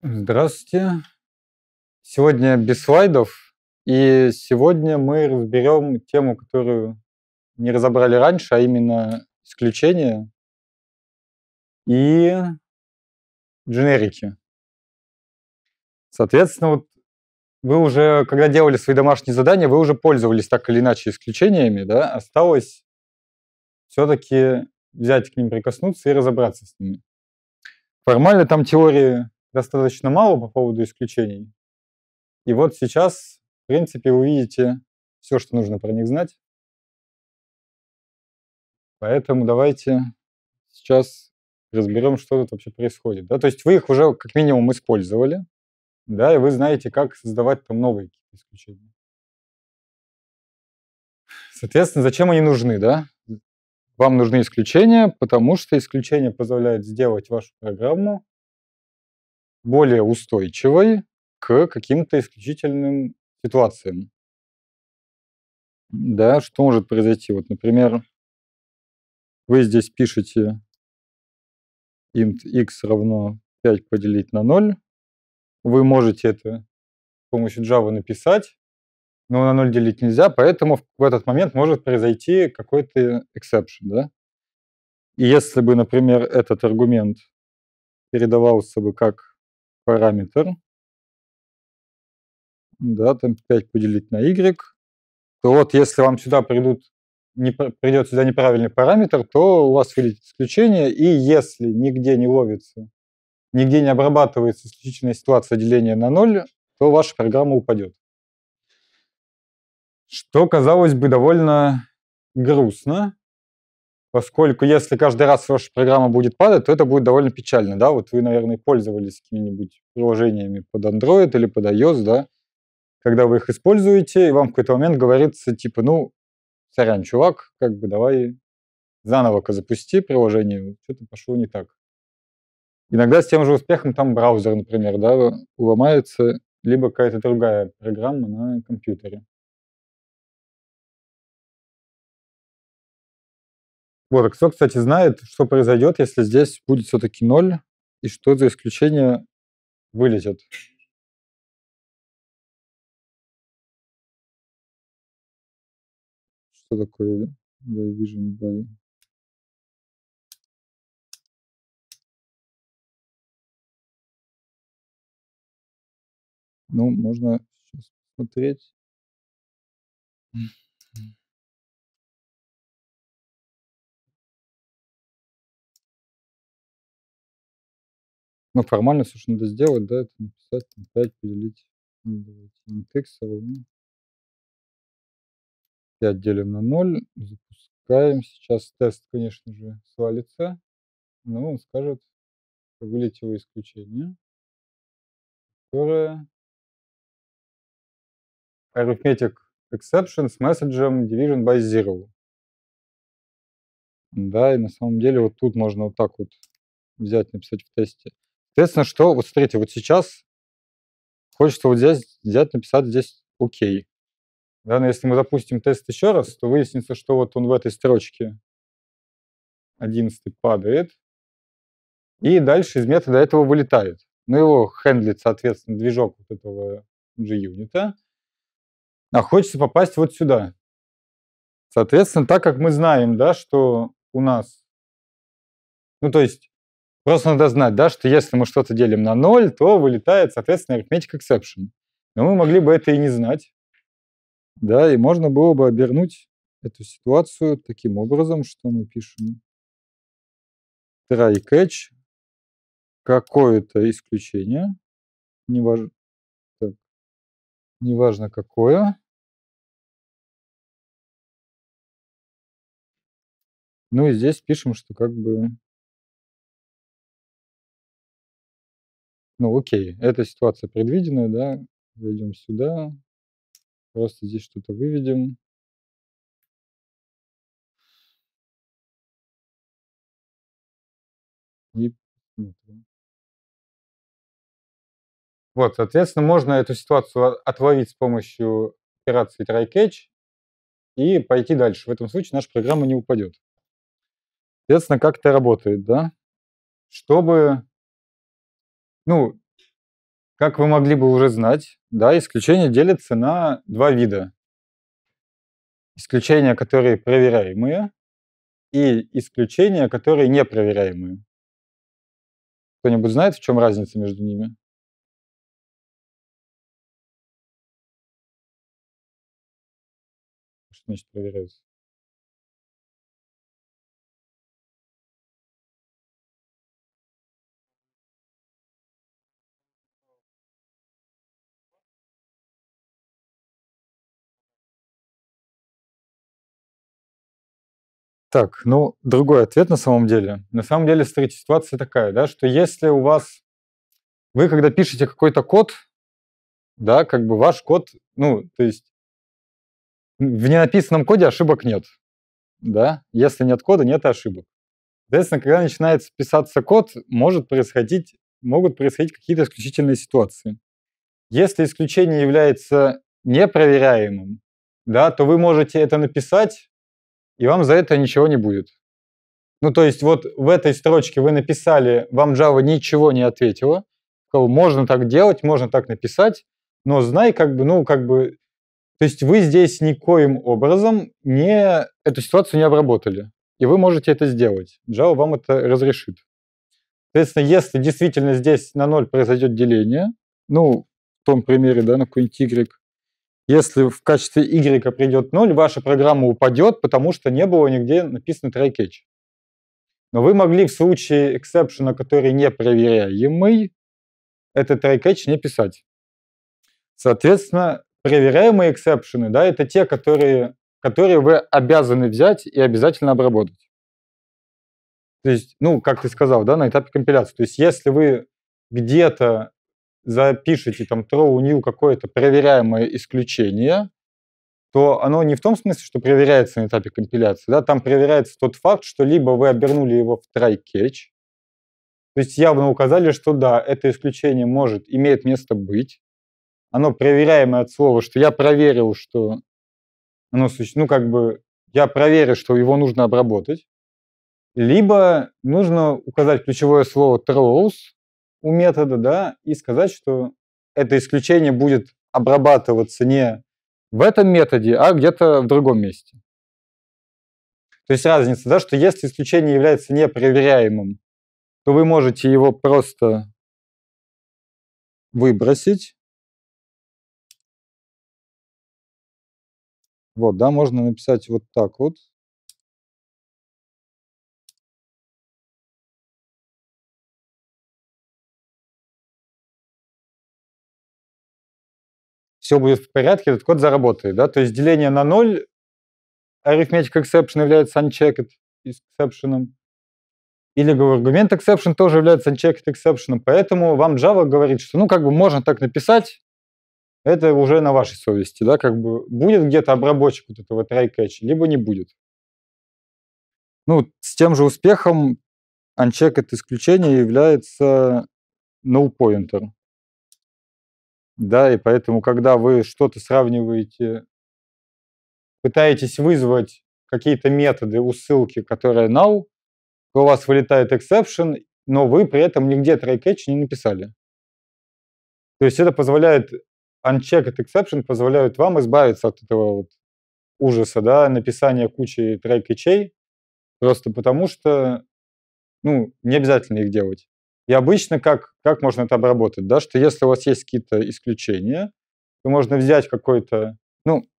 Здравствуйте. Сегодня без слайдов. И сегодня мы разберем тему, которую не разобрали раньше, а именно исключения и дженерики. Соответственно, вот вы уже, когда делали свои домашние задания, вы уже пользовались так или иначе исключениями, да? Осталось все-таки взять к ним, прикоснуться и разобраться с ними. Формально там теории достаточно мало по поводу исключений. И вот сейчас, в принципе, вы увидите все, что нужно про них знать. Поэтому давайте сейчас разберем, что тут вообще происходит. Да? То есть вы их уже как минимум использовали, да, и вы знаете, как создавать там новые исключения. Соответственно, зачем они нужны, да? Вам нужны исключения, потому что исключения позволяют сделать вашу программу более устойчивой к каким-то исключительным ситуациям. Да, что может произойти? Вот, например, вы здесь пишете int x равно 5 поделить на 0. Вы можете это с помощью Java написать, но на 0 делить нельзя, поэтому в этот момент может произойти какой-то exception. Да? И если бы, например, этот аргумент передавался бы как параметр, да, там 5 поделить на y, то вот если вам сюда придет сюда неправильный параметр, то у вас вылетит исключение, и если нигде не ловится, нигде не обрабатывается исключительная ситуация деления на 0, то ваша программа упадет. Что, казалось бы, довольно грустно, поскольку если каждый раз ваша программа будет падать, то это будет довольно печально. Да? Вот вы, наверное, пользовались какими-нибудь приложениями под Android или под iOS, да? Когда вы их используете, и вам в какой-то момент говорится, типа, ну, сорян, чувак, как бы давай заново-ка запусти приложение, что-то пошло не так. Иногда с тем же успехом там браузер, например, да, ломается, либо какая-то другая программа на компьютере. Вот, а кто, кстати, знает, что произойдет, если здесь будет все-таки 0, и что за исключение вылетит? Что такое division by? Ну, можно сейчас посмотреть. Ну, формально, слушай, надо сделать, да, это написать, 5 поделить, давайте, index равно 5 делим на 0, запускаем, сейчас тест, конечно же, свалится, но он скажет, что вылетело исключение, которое ArithmeticException с месседжем division by zero. Да, и на самом деле вот тут можно вот так вот взять, написать в тесте. Соответственно, что, вот смотрите, вот сейчас хочется вот здесь взять, написать здесь ОК. Да, но если мы запустим тест еще раз, то выяснится, что вот он в этой строчке 11 падает, и дальше из метода этого вылетает. Ну, его хендлит, соответственно, движок вот этого G-юнита. А хочется попасть вот сюда. Соответственно, так как мы знаем, да, что у нас... Ну, то есть, просто надо знать, да, что если мы что-то делим на 0, то вылетает, соответственно, ArithmeticException. Но мы могли бы это и не знать. Да, и можно было бы обернуть эту ситуацию таким образом, что мы пишем try catch, какое-то исключение, неважно какое. Ну и здесь пишем, что как бы... Ну окей, эта ситуация предвиденная, да, зайдем сюда. Просто здесь что-то выведем. И... Вот, соответственно, можно эту ситуацию отловить с помощью операции try-catch и пойти дальше. В этом случае наша программа не упадет. Соответственно, как это работает, да? Чтобы... Ну, Как вы могли бы уже знать, да, исключения делятся на два вида. Исключения, которые проверяемые, и исключения, которые непроверяемые. Кто-нибудь знает, в чем разница между ними? Что значит проверяется? Так, ну, другой ответ на самом деле. На самом деле, смотрите, ситуация такая, да, что если у вас... Вы, когда пишете какой-то код, да, как бы ваш код, ну, то есть в ненаписанном коде ошибок нет, да. Если нет кода, нет ошибок. Соответственно, когда начинает писаться код, могут происходить какие-то исключительные ситуации. Если исключение является непроверяемым, да, то вы можете это написать, и вам за это ничего не будет. Ну, то есть вот в этой строчке вы написали, вам Java ничего не ответила. Можно так делать, можно так написать, но знай, как бы, ну, как бы... То есть вы здесь никоим образом эту ситуацию не обработали. И вы можете это сделать. Java вам это разрешит. Соответственно, если действительно здесь на 0 произойдет деление, ну, в том примере, да, на какой-нибудь y, если в качестве Y придет 0, ваша программа упадет, потому что не было нигде написано try-catch. Но вы могли в случае эксепшена, который непроверяемый, этот try-catch не писать. Соответственно, проверяемые эксепшены, да, это те, которые вы обязаны взять и обязательно обработать. То есть, ну, как ты сказал, да, на этапе компиляции. То есть, если вы где-то запишите там throw new какое-то проверяемое исключение, то оно не в том смысле, что проверяется на этапе компиляции, да, там проверяется тот факт, что либо вы обернули его в try-catch, то есть явно указали, что да, это исключение имеет место быть, оно проверяемое от слова, что я проверил, что оно существует, ну как бы я проверил, что его нужно обработать, либо нужно указать ключевое слово throws у метода, да, и сказать, что это исключение будет обрабатываться не в этом методе, а где-то в другом месте. То есть разница, да, что если исключение является непроверяемым, то вы можете его просто выбросить. Вот, да, можно написать вот так вот. Все будет в порядке, этот код заработает, да, то есть деление на 0, ArithmeticException является unchecked exception, или ArgumentException тоже является unchecked exception, поэтому вам Java говорит, что, ну, как бы можно так написать, это уже на вашей совести, да, как бы будет где-то обработчик вот этого try-catch, либо не будет. Ну, с тем же успехом unchecked исключение является nullPointer. Да, и поэтому, когда вы что-то сравниваете, пытаетесь вызвать какие-то методы у ссылки, которые null, то у вас вылетает exception, но вы при этом нигде try-catch не написали. То есть это позволяет, unchecked exception позволяет вам избавиться от этого вот ужаса, да, написания кучи try-catch'ей, просто потому что, ну, не обязательно их делать. И обычно как можно это обработать, да, что если у вас есть какие-то исключения, то можно взять какой-то, ну, то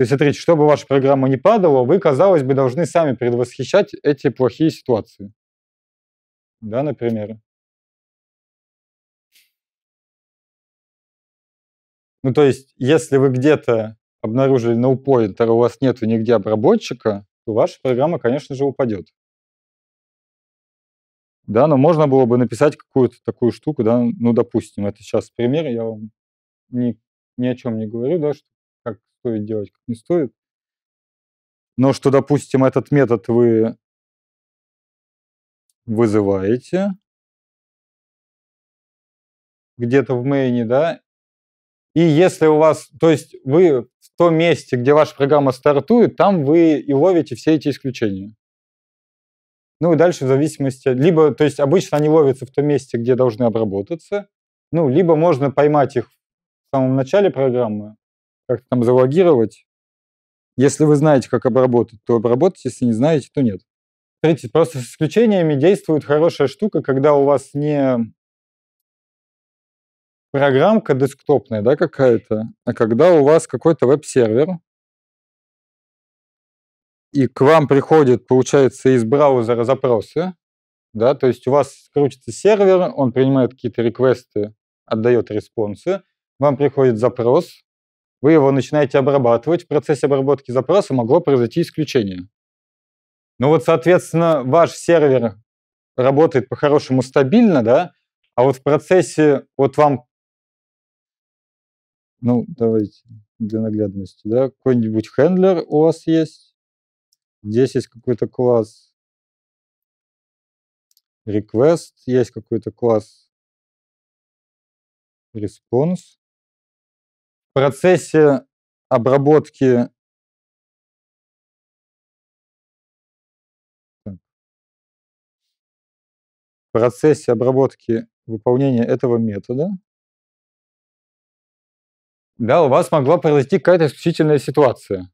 есть, смотрите, чтобы ваша программа не падала, вы, казалось бы, должны сами предвосхищать эти плохие ситуации. Да, например. Ну, то есть, если вы где-то обнаружили nullPointer, у вас нету нигде обработчика, то ваша программа, конечно же, упадет. Да, но можно было бы написать какую-то такую штуку, да, ну, допустим, это сейчас пример, я вам ни о чем не говорю, да, что, как стоит делать, как не стоит. Но что, допустим, этот метод вы вызываете где-то в мейне, да, и если у вас, то есть вы в том месте, где ваша программа стартует, там вы и ловите все эти исключения. Ну и дальше в зависимости, либо, то есть обычно они ловятся в том месте, где должны обработаться, Ну, либо можно поймать их в самом начале программы, как-то там залогировать. Если вы знаете, как обработать, то обработать, если не знаете, то нет. Смотрите, просто с исключениями действует хорошая штука, когда у вас не программка десктопная, да, какая-то, а когда у вас какой-то веб-сервер, и к вам приходят, получается, из браузера запросы, да, то есть у вас крутится сервер, он принимает какие-то реквесты, отдает респонсы, вам приходит запрос, вы его начинаете обрабатывать, в процессе обработки запроса могло произойти исключение. Ну вот, соответственно, ваш сервер работает по-хорошему стабильно, да, а вот в процессе, вот вам, ну, давайте для наглядности, да, какой-нибудь хендлер у вас есть, здесь есть какой-то класс request, есть какой-то класс response. В процессе обработки выполнения этого метода, да, у вас могла произойти какая-то исключительная ситуация.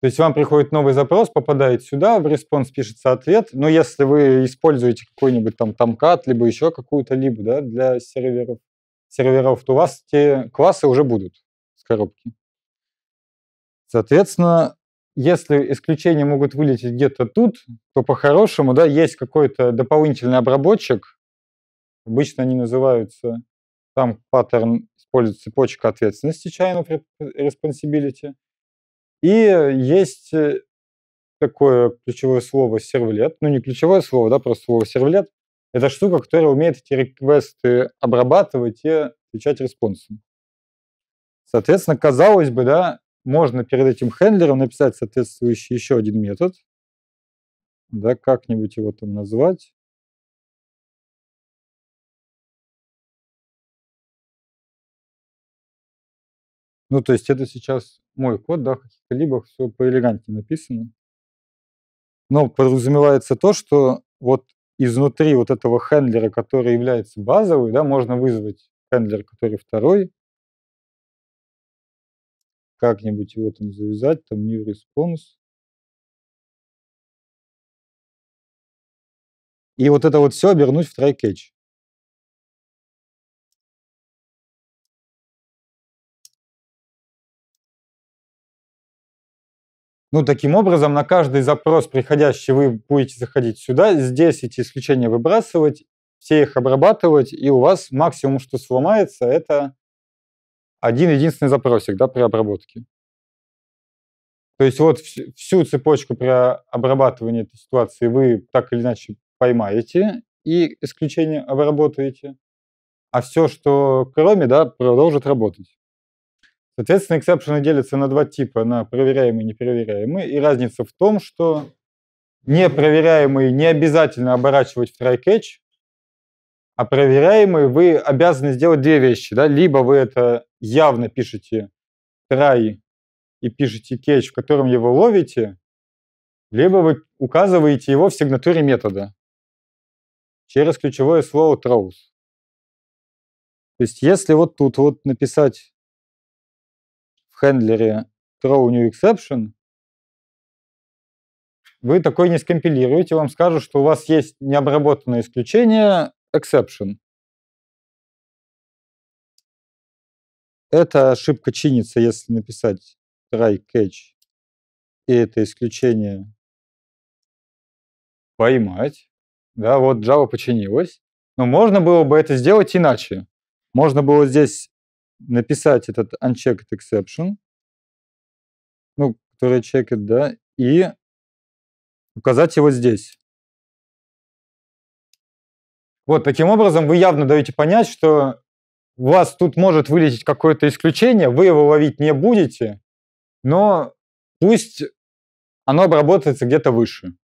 То есть вам приходит новый запрос, попадает сюда, в респонс пишется ответ. Но если вы используете какой-нибудь там томкат, либо еще какую-то либо, да, для серверов, то у вас те классы уже будут с коробки. Соответственно, если исключения могут вылететь где-то тут, то по-хорошему, да, есть какой-то дополнительный обработчик. Обычно они называются, там паттерн использует цепочка ответственности, chain of responsibility. И есть такое ключевое слово сервлет, ну не ключевое слово, да, просто слово сервлет. Это штука, которая умеет эти реквесты обрабатывать и отвечать респонсом. Соответственно, казалось бы, да, можно перед этим хендлером написать соответствующий еще один метод, да, как-нибудь его там назвать. Ну, то есть это сейчас мой код, да, в каких-то либо все поэлегантнее написано. Но подразумевается то, что вот изнутри вот этого хендлера, который является базовый, да, можно вызвать хендлер, который второй, как-нибудь его там завязать, там new response. И вот это вот все обернуть в try-catch. Ну, таким образом, на каждый запрос, приходящий, вы будете заходить сюда, здесь эти исключения выбрасывать, все их обрабатывать, и у вас максимум, что сломается, это один-единственный запросик, да, при обработке. То есть вот всю цепочку при обрабатывании этой ситуации вы так или иначе поймаете и исключение обработаете, а все, что кроме, да, продолжит работать. Соответственно, эксепшены делятся на два типа, на проверяемые и непроверяемые. И разница в том, что непроверяемые не обязательно оборачивать в try-catch, а проверяемые вы обязаны сделать две вещи. Да? Либо вы это явно пишете try и пишете catch, в котором его ловите, либо вы указываете его в сигнатуре метода через ключевое слово throws. То есть если вот тут вот написать в хендлере throw new exception, вы такой не скомпилируете, вам скажут, что у вас есть необработанное исключение exception. Эта ошибка чинится, если написать try catch и это исключение поймать. Да, вот Java починилась. Но можно было бы это сделать иначе. Можно было здесь написать этот unchecked exception, ну, который checked, да, и указать его здесь. Вот таким образом вы явно даете понять, что у вас тут может вылететь какое-то исключение, вы его ловить не будете, но пусть оно обработается где-то выше.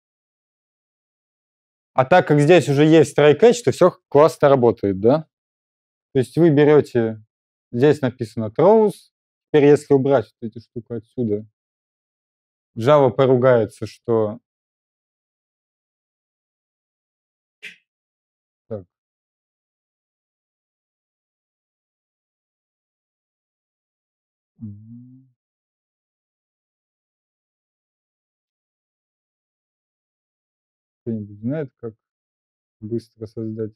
А так как здесь уже есть try-catch, то все классно работает, да? То есть вы берете... Здесь написано throws. Теперь, если убрать вот эту штуку отсюда, Java поругается, что... Так. Кто-нибудь знает, как быстро создать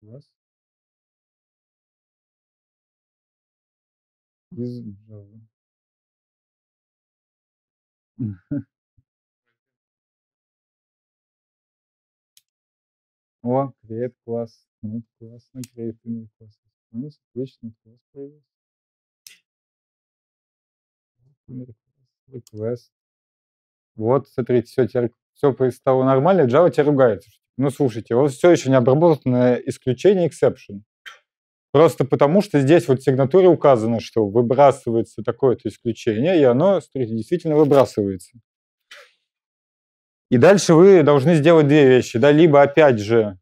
класс из Java? О, create класс. Ну, классно, create именно класс. Ну, отлично, класс появился. Request. Вот, смотрите, все, теперь все стало нормально, Java тебя ругается. Ну, слушайте, вот все еще не обработано исключение exception. Просто потому, что здесь вот в сигнатуре указано, что выбрасывается такое-то исключение, и оно, смотрите, действительно выбрасывается. И дальше вы должны сделать две вещи. Да? Либо, опять же,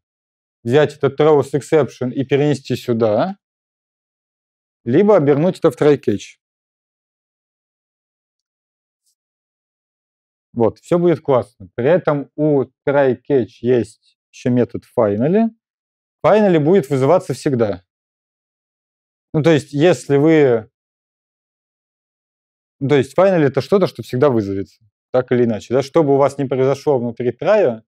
взять этот throws exception и перенести сюда, либо обернуть это в try-catch. Вот, все будет классно. При этом у try-catch есть еще метод finally. Finally будет вызываться всегда. Ну, то есть, если вы... Ну, то есть, finally это что-то, что всегда вызовется. Так или иначе. Да? Что бы у вас ни произошло внутри try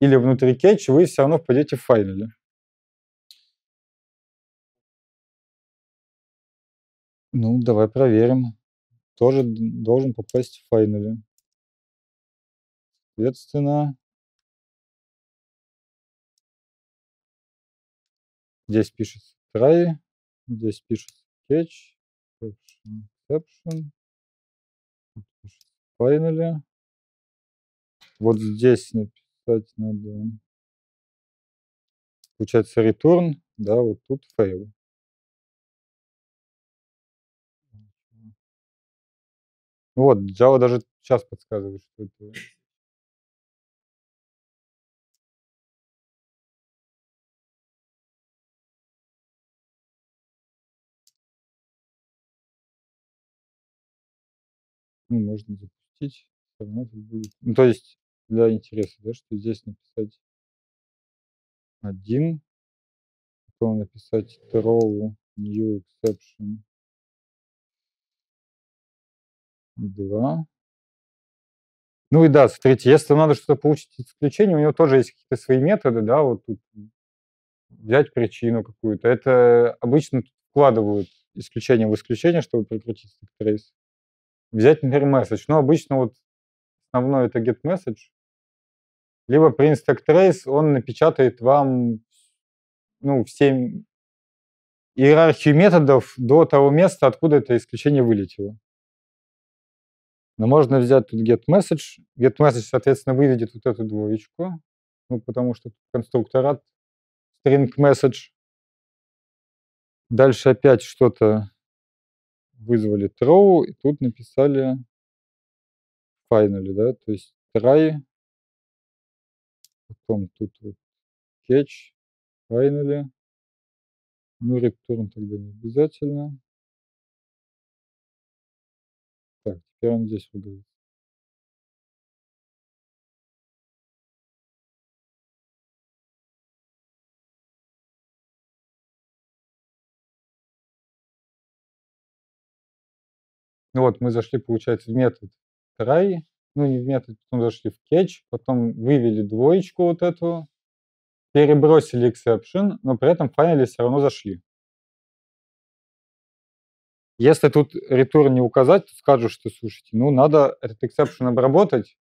или внутри catch, вы все равно впадете в finally. Ну, давай проверим. Тоже должен попасть в finally. Соответственно, здесь пишется try, здесь пишется catch, exception, finally. Вот здесь написать надо, получается, return, да, вот тут fail. Вот, Java даже сейчас подсказывает, что это... Ну, можно запустить. Ну, то есть, для интереса, да, что здесь написать 1, потом написать throw new exception 2. Ну и да, смотрите, если надо что-то получить исключение, у него тоже есть какие-то свои методы, да, вот тут взять причину какую-то. Это обычно вкладывают исключение в исключение, чтобы прикрутить trace. Взять, например, message. Ну, обычно вот основное это get message. Либо print stack trace, он напечатает вам, ну, все иерархию методов до того места, откуда это исключение вылетело. Но можно взять тут getMessage. GetMessage, соответственно, выведет вот эту двоечку, ну, потому что конструктор от stringMessage. Дальше опять что-то вызвали throw, и тут написали finally, да, то есть try, потом тут вот catch, finally, ну, return тогда не обязательно. Он здесь выглядит. Ну вот, мы зашли, получается, в метод try, ну не в метод, потом зашли в catch, потом вывели двоечку вот эту, перебросили exception, но при этом finally все равно зашли. Если тут return не указать, то скажу, что, слушайте, ну, надо этот exception обработать,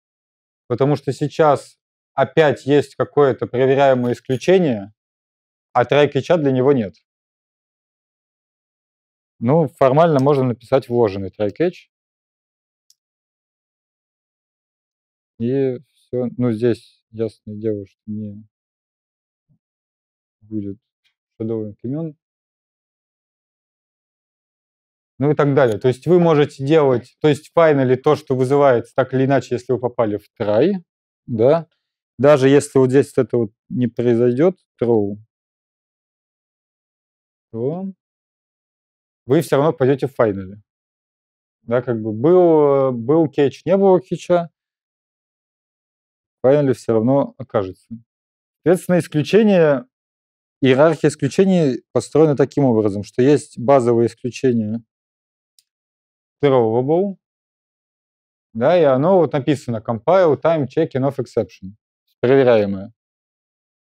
потому что сейчас опять есть какое-то проверяемое исключение, а try-catch для него нет. Ну, формально можно написать вложенный try-catch. И все. Ну, здесь, ясное дело, что не будет шадовых имен. Ну и так далее. То есть вы можете делать, то есть finally то, что вызывается так или иначе, если вы попали в try, да, даже если вот здесь вот это вот не произойдет, throw, то вы все равно пойдете в finally. Да, как бы был catch, не было catch'а, finally все равно окажется. Соответственно, исключение... Иерархия исключений построена таким образом, что есть базовые исключения, Throwable, да, и оно вот написано compile, time, checking of exception, проверяемое.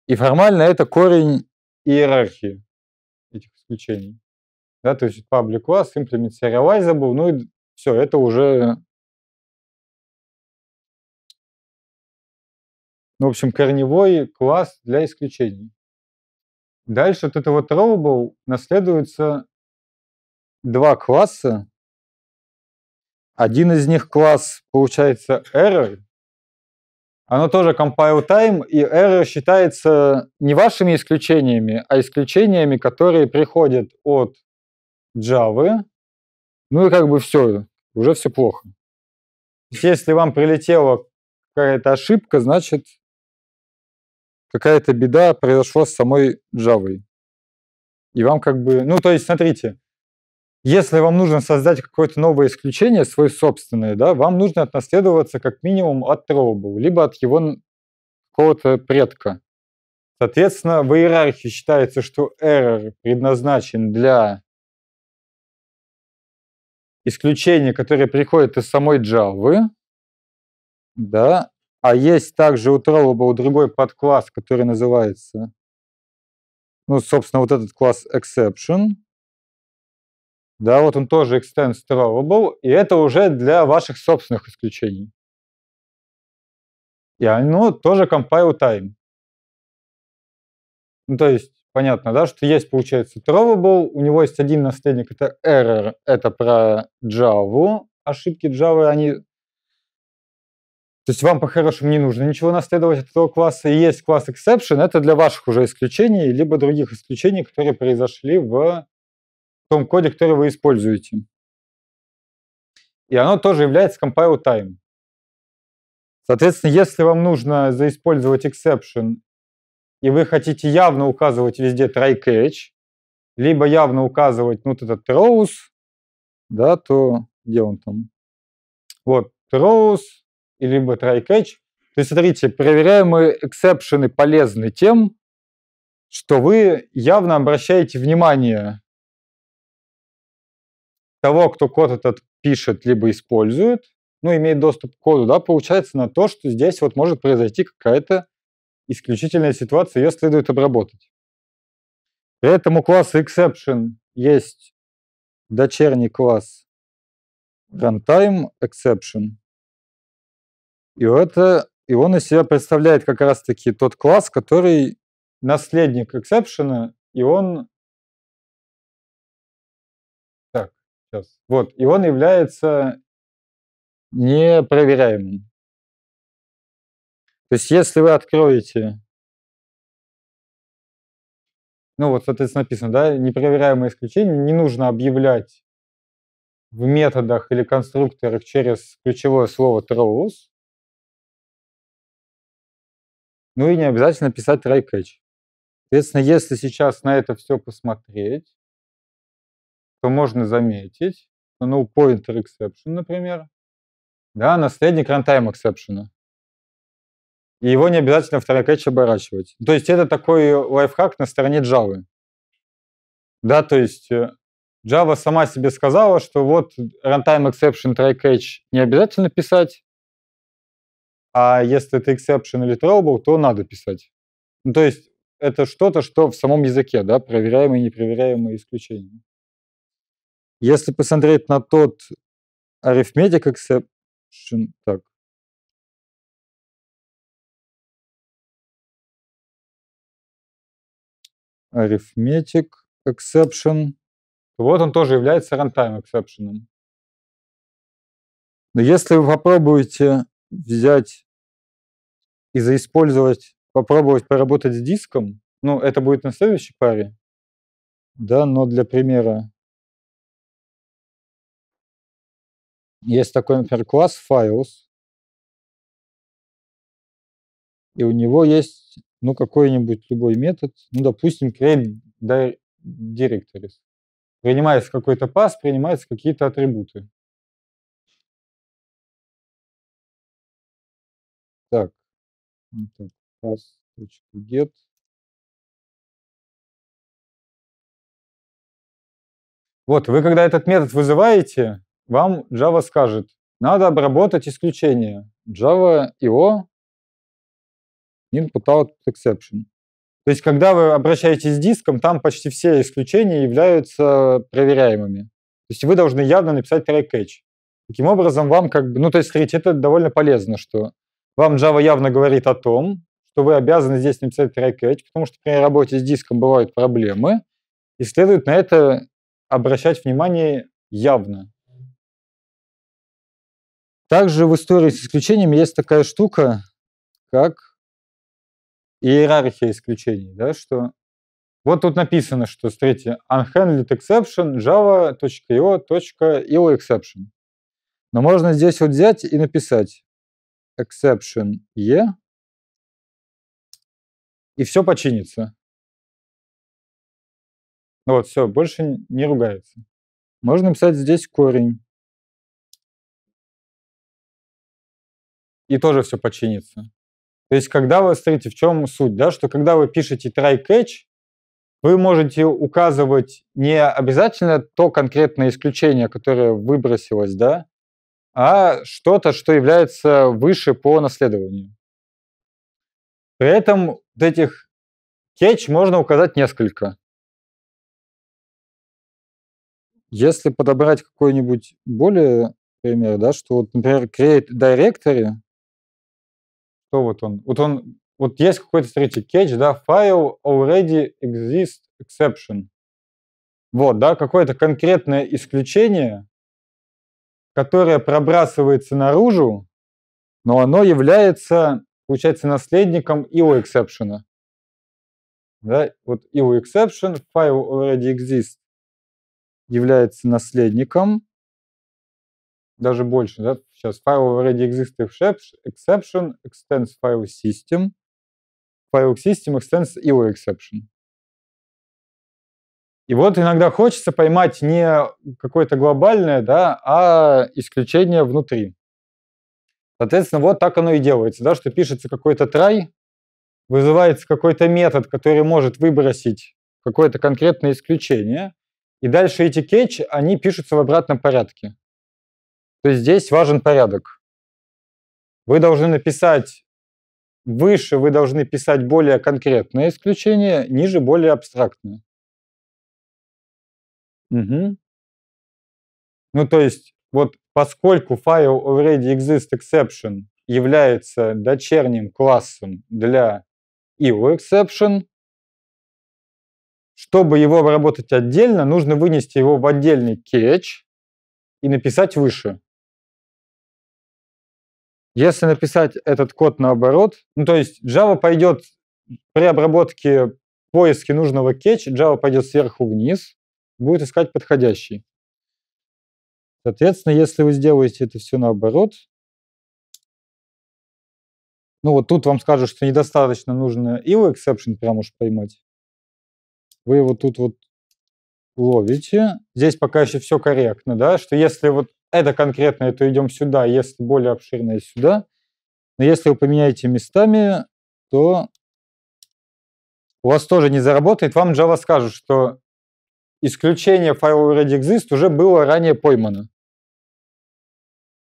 И формально это корень иерархии этих исключений. Да, то есть public class, implement serializable, ну и все, это уже... Ну, в общем, корневой класс для исключений. Дальше от этого throwable наследуется два класса. Один из них класс, получается, error. Оно тоже compile time, и error считается не вашими исключениями, а исключениями, которые приходят от Java. Ну и как бы все, уже все плохо. Если вам прилетела какая-то ошибка, значит, какая-то беда произошла с самой Java. И вам как бы... Ну, то есть, смотрите, если вам нужно создать какое-то новое исключение, свое собственное, да, вам нужно отнаследоваться как минимум от Throwable, либо от его какого-то предка. Соответственно, в иерархии считается, что error предназначен для исключения, которые приходят из самой Java, да, а есть также у Throwable другой подкласс, который называется, ну, собственно, вот этот класс exception. Да, вот он тоже extends Throwable, и это уже для ваших собственных исключений. И оно тоже compile time. Ну, то есть, понятно, да, что есть, получается, Throwable, у него есть один наследник, это error, это про Java, ошибки Java, они... То есть вам по-хорошему не нужно ничего наследовать от этого класса. И есть класс exception, это для ваших уже исключений, либо других исключений, которые произошли в том коде, который вы используете. И оно тоже является compile time. Соответственно, если вам нужно заиспользовать exception, и вы хотите явно указывать везде try-catch, либо явно указывать, ну, вот этот throws, да, то где он там? Вот, throws, либо try-catch. То есть, смотрите, проверяемые эксепшены полезны тем, что вы явно обращаете внимание того, кто код этот пишет, либо использует, ну, имеет доступ к коду, да, получается, на то, что здесь вот может произойти какая-то исключительная ситуация, ее следует обработать. При этом у класса exception есть дочерний класс RuntimeException. И он из себя представляет как раз-таки тот класс, который наследник эксепшена, и он... Так, сейчас. Вот, и он является непроверяемым. То есть если вы откроете... Ну вот, соответственно, написано, да, непроверяемое исключение, не нужно объявлять в методах или конструкторах через ключевое слово throws. Ну и не обязательно писать try-catch. Соответственно, если сейчас на это все посмотреть, то можно заметить, что NullPointerException, например, да, наследник RuntimeException. И его не обязательно в try-catch оборачивать. То есть это такой лайфхак на стороне Java. Да, то есть Java сама себе сказала, что вот RuntimeException, try-catch не обязательно писать, а если это exception или throwable, то надо писать. Ну, то есть это что-то, что в самом языке, да, проверяемые и непроверяемые исключения. Если посмотреть на тот arithmeticException, так. arithmeticException, вот он тоже является RuntimeException. Но если вы попробуете взять и заиспользовать, попробовать поработать с диском. Ну, это будет на следующей паре. Да, но для примера есть такой, например, класс Files. И у него есть, ну, какой-нибудь любой метод. Ну, допустим, create directories. Принимается какой-то пас, принимаются какие-то атрибуты. Так, pass.get. Вот, вы когда этот метод вызываете, вам Java скажет, надо обработать исключение Java IO NullPointerException. То есть, когда вы обращаетесь с диском, там почти все исключения являются проверяемыми. То есть вы должны явно написать try-catch. Таким образом, вам как бы... Ну, то есть, смотрите, это довольно полезно, что вам Java явно говорит о том, что вы обязаны здесь написать try-catch, потому что при работе с диском бывают проблемы, и следует на это обращать внимание явно. Также в истории с исключениями есть такая штука, как иерархия исключений. Да, что... Вот тут написано, что, смотрите, unhandledException java.io.ioException. Но можно здесь вот взять и написать exception e, и все починится. Вот, все, больше не ругается. Можно написать здесь корень. И тоже все починится. То есть, когда вы, смотрите, в чем суть, да, что когда вы пишете try-catch, вы можете указывать не обязательно то конкретное исключение, которое выбросилось, да, а что-то, что является выше по наследованию. При этом вот этих catch можно указать несколько. Если подобрать какой-нибудь более пример, да, что вот, например, create directory, то вот он, вот есть какой-то, смотрите, catch, да, FileAlreadyExistsException. Вот, да, какое-то конкретное исключение, которое пробрасывается наружу, но оно является, получается, наследником IOException. Да, вот IOException, FileAlreadyExist является наследником, даже больше, да, сейчас FileAlreadyExistsException extends FileSystem, FileSystem extends IOException. И вот иногда хочется поймать не какое-то глобальное, да, а исключение внутри. Соответственно, вот так оно и делается, да, что пишется какой-то try, вызывается какой-то метод, который может выбросить какое-то конкретное исключение, и дальше эти catch, они пишутся в обратном порядке. То есть здесь важен порядок. Вы должны написать выше, вы должны писать более конкретное исключение, ниже более абстрактное. Угу. Ну, то есть, вот поскольку FileAlreadyExistsException является дочерним классом для IOException, чтобы его обработать отдельно, нужно вынести его в отдельный кетч и написать выше. Если написать этот код наоборот, ну то есть Java пойдет при обработке поиски нужного кетча, Java пойдет сверху вниз, будет искать подходящий. Соответственно, если вы сделаете это все наоборот, ну вот тут вам скажут, что недостаточно нужно IOException прям уж поймать. Вы его тут вот ловите. Здесь пока еще все корректно, да, что если вот это конкретное, то идем сюда, если более обширное, сюда. Но если вы поменяете местами, то у вас тоже не заработает. Вам Java скажет, что исключение FileAlreadyExist уже было ранее поймано.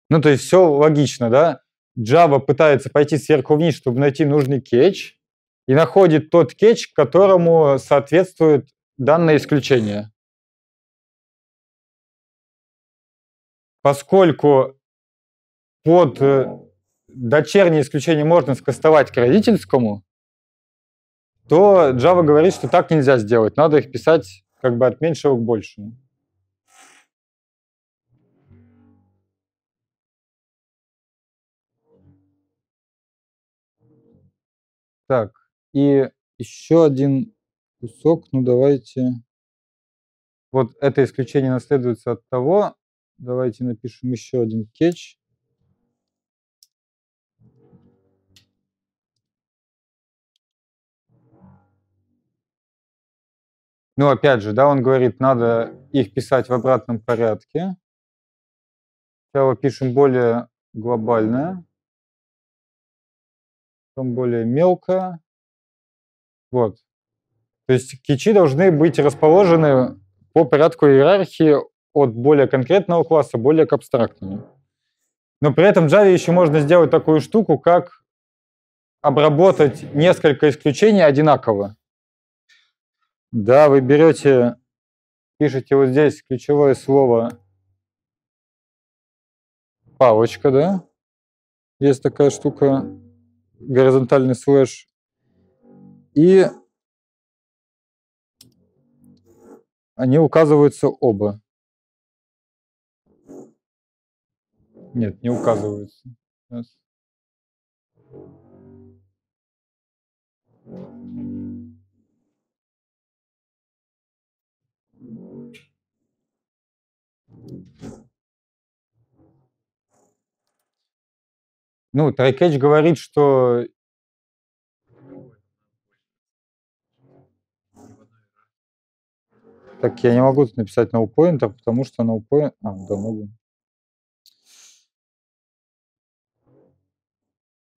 Ну, то есть все логично, да. Java пытается пойти сверху вниз, чтобы найти нужный кетч, и находит тот кетч, которому соответствует данное исключение. Поскольку под дочернее исключение можно скастовать к родительскому, то Java говорит, что так нельзя сделать. Надо их писать как бы от меньшего к большему. Так, и еще один кусок, ну давайте, вот это исключение наследуется от того, давайте напишем еще один кетч. Ну опять же, да, он говорит, надо их писать в обратном порядке. Сначала пишем более глобальное, потом более мелкое, вот. То есть кетчи должны быть расположены по порядку иерархии от более конкретного класса более к абстрактному. Но при этом в Java еще можно сделать такую штуку, как обработать несколько исключений одинаково. Да, вы берете, пишете вот здесь ключевое слово палочка, да? Есть такая штука, горизонтальный слэш. И они указываются оба. Нет, не указываются. Сейчас. Ну, try-catch говорит, что... Так, я не могу тут написать NullPointer, потому что NullPointer... А, да, могу.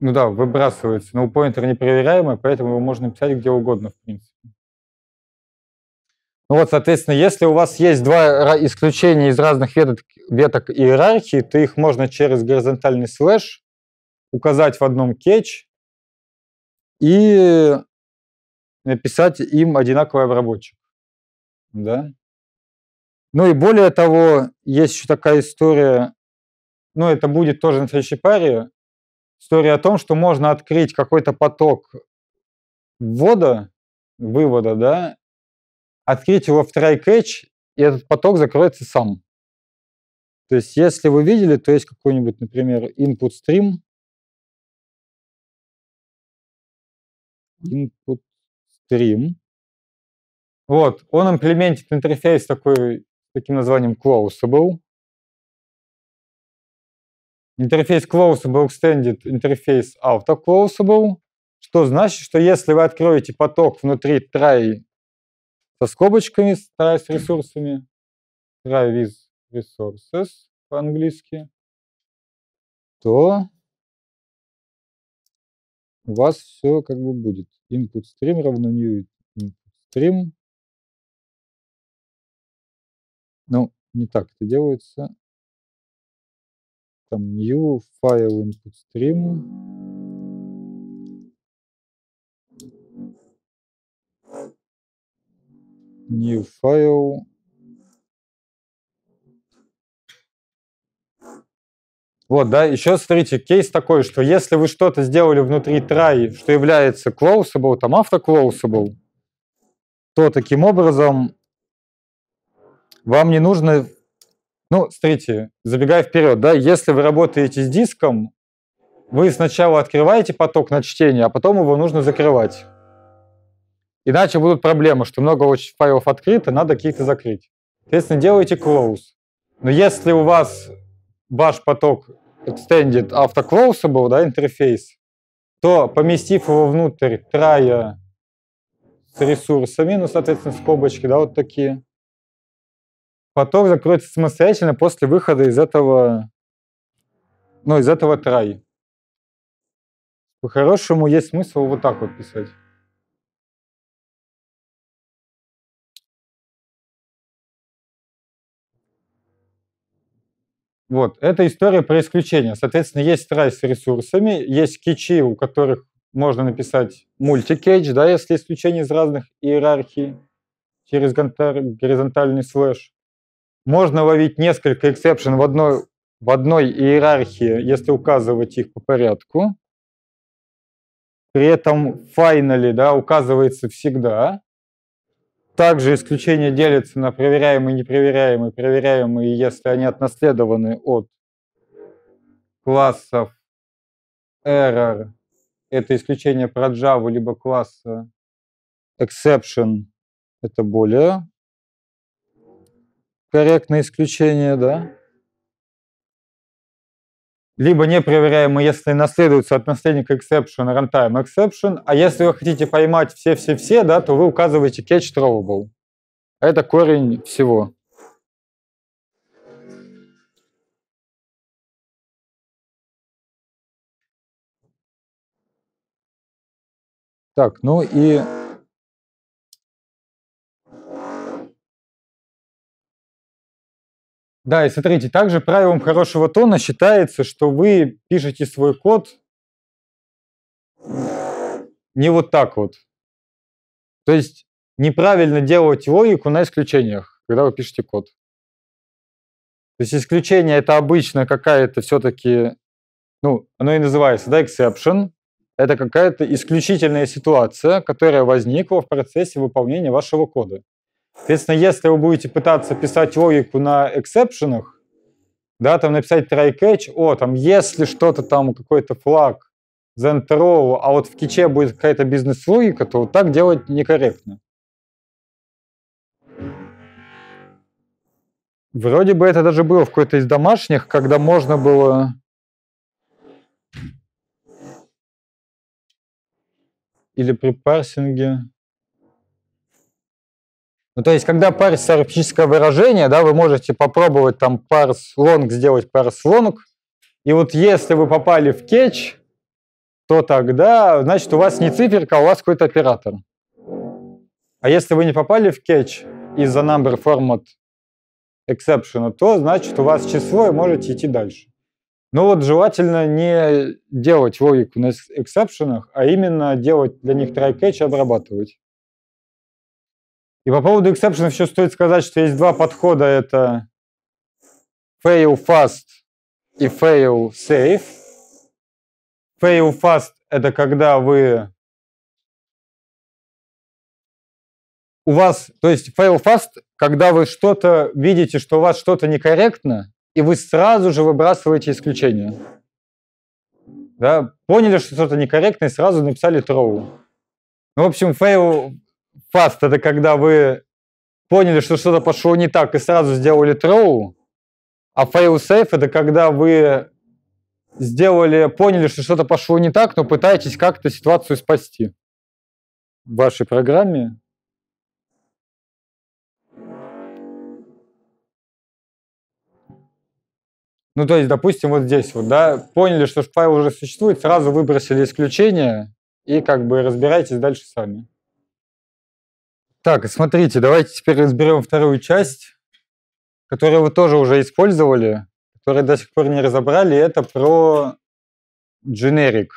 Ну да, выбрасывается. NullPointer непроверяемый, поэтому его можно писать где угодно, в принципе. Ну вот, соответственно, если у вас есть два исключения из разных веток иерархии, то их можно через горизонтальный слэш указать в одном кетч и написать им одинаковый обработчик. Да? Ну и более того, есть еще такая история, ну это будет тоже на следующей паре, история о том, что можно открыть какой-то поток ввода, вывода, да, открыть его в try-catch, и этот поток закроется сам. То есть, если вы видели, то есть какой-нибудь, например, input stream. Input stream. Вот, он имплементит интерфейс такой, таким названием Closeable. Интерфейс Closeable extended интерфейс AutoCloseable, что значит, что если вы откроете поток внутри try со скобочками, try с ресурсами, try with resources по-английски, то у вас все как бы будет. Input stream равно new input stream. Ну, не так это делается. Там new file input stream. New file. Вот, да, еще, смотрите, кейс такой, что если вы что-то сделали внутри try, что является closeable, там автоклоусабл, то таким образом вам не нужно... Ну, смотрите, забегая вперед, да, если вы работаете с диском, вы сначала открываете поток на чтение, а потом его нужно закрывать. Иначе будут проблемы, что много очень файлов открыто, надо какие-то закрыть. Соответственно, делаете close. Но если у вас... ваш поток extended автоклоусабл, да, интерфейс, то, поместив его внутрь трая с ресурсами, ну, соответственно, скобочки, да, вот такие, поток закроется самостоятельно после выхода из этого, ну, из этого трая. По-хорошему, есть смысл вот так вот писать. Вот, это история про исключение. Соответственно, есть try с ресурсами, есть кетчи, у которых можно написать мультикетч, да, если исключение из разных иерархий через горизонтальный слэш. Можно ловить несколько эксепшен в одной иерархии, если указывать их по порядку. При этом finally, да, указывается всегда. Также исключения делятся на проверяемые, непроверяемые, проверяемые, если они отнаследованы от классов error, это исключение про Java, либо класса exception, это более корректное исключение, да. Либо непроверяемые, если наследуются от наследника exception, runtime exception. А если вы хотите поймать все-все-все, да, то вы указываете catch throwable. Это корень всего. Так, ну и... Да, и смотрите, также правилом хорошего тона считается, что вы пишете свой код не вот так вот. То есть неправильно делать логику на исключениях, когда вы пишете код. То есть исключение — это обычно какая-то все-таки, ну, оно и называется, да, exception. Это какая-то исключительная ситуация, которая возникла в процессе выполнения вашего кода. Соответственно, если вы будете пытаться писать логику на эксепшенах, да, там написать try-catch, о, там, если что-то там, какой-то флаг, then throw, а вот в кетче будет какая-то бизнес-логика, то вот так делать некорректно. Вроде бы это даже было в какой-то из домашних, когда можно было... Или при парсинге. Ну, то есть, когда парсится арифметическое выражение, да, вы можете попробовать там парс long, сделать парс long. И вот если вы попали в кетч, то тогда, значит, у вас не циферка, а у вас какой-то оператор. А если вы не попали в кетч из-за NumberFormatException, то, значит, у вас число, и можете идти дальше. Но вот желательно не делать логику на эксепшенах, а именно делать для них try-catch и обрабатывать. И по поводу эксепшенов еще стоит сказать, что есть два подхода. Это fail fast и fail safe. Fail fast — это когда вы... У вас... То есть fail fast, когда вы что-то видите, что у вас что-то некорректно, и вы сразу же выбрасываете исключение. Да? Поняли, что что-то некорректно, и сразу написали throw. Ну, в общем, fail fast — это когда вы поняли, что что-то пошло не так, и сразу сделали throw. А fail safe — это когда вы поняли, что что-то пошло не так, но пытаетесь как-то ситуацию спасти в вашей программе. Ну, то есть, допустим, вот здесь вот, да, поняли, что файл уже существует, сразу выбросили исключение и как бы разбирайтесь дальше сами. Так, смотрите, давайте теперь разберем вторую часть, которую вы тоже уже использовали, которую до сих пор не разобрали, это про generic,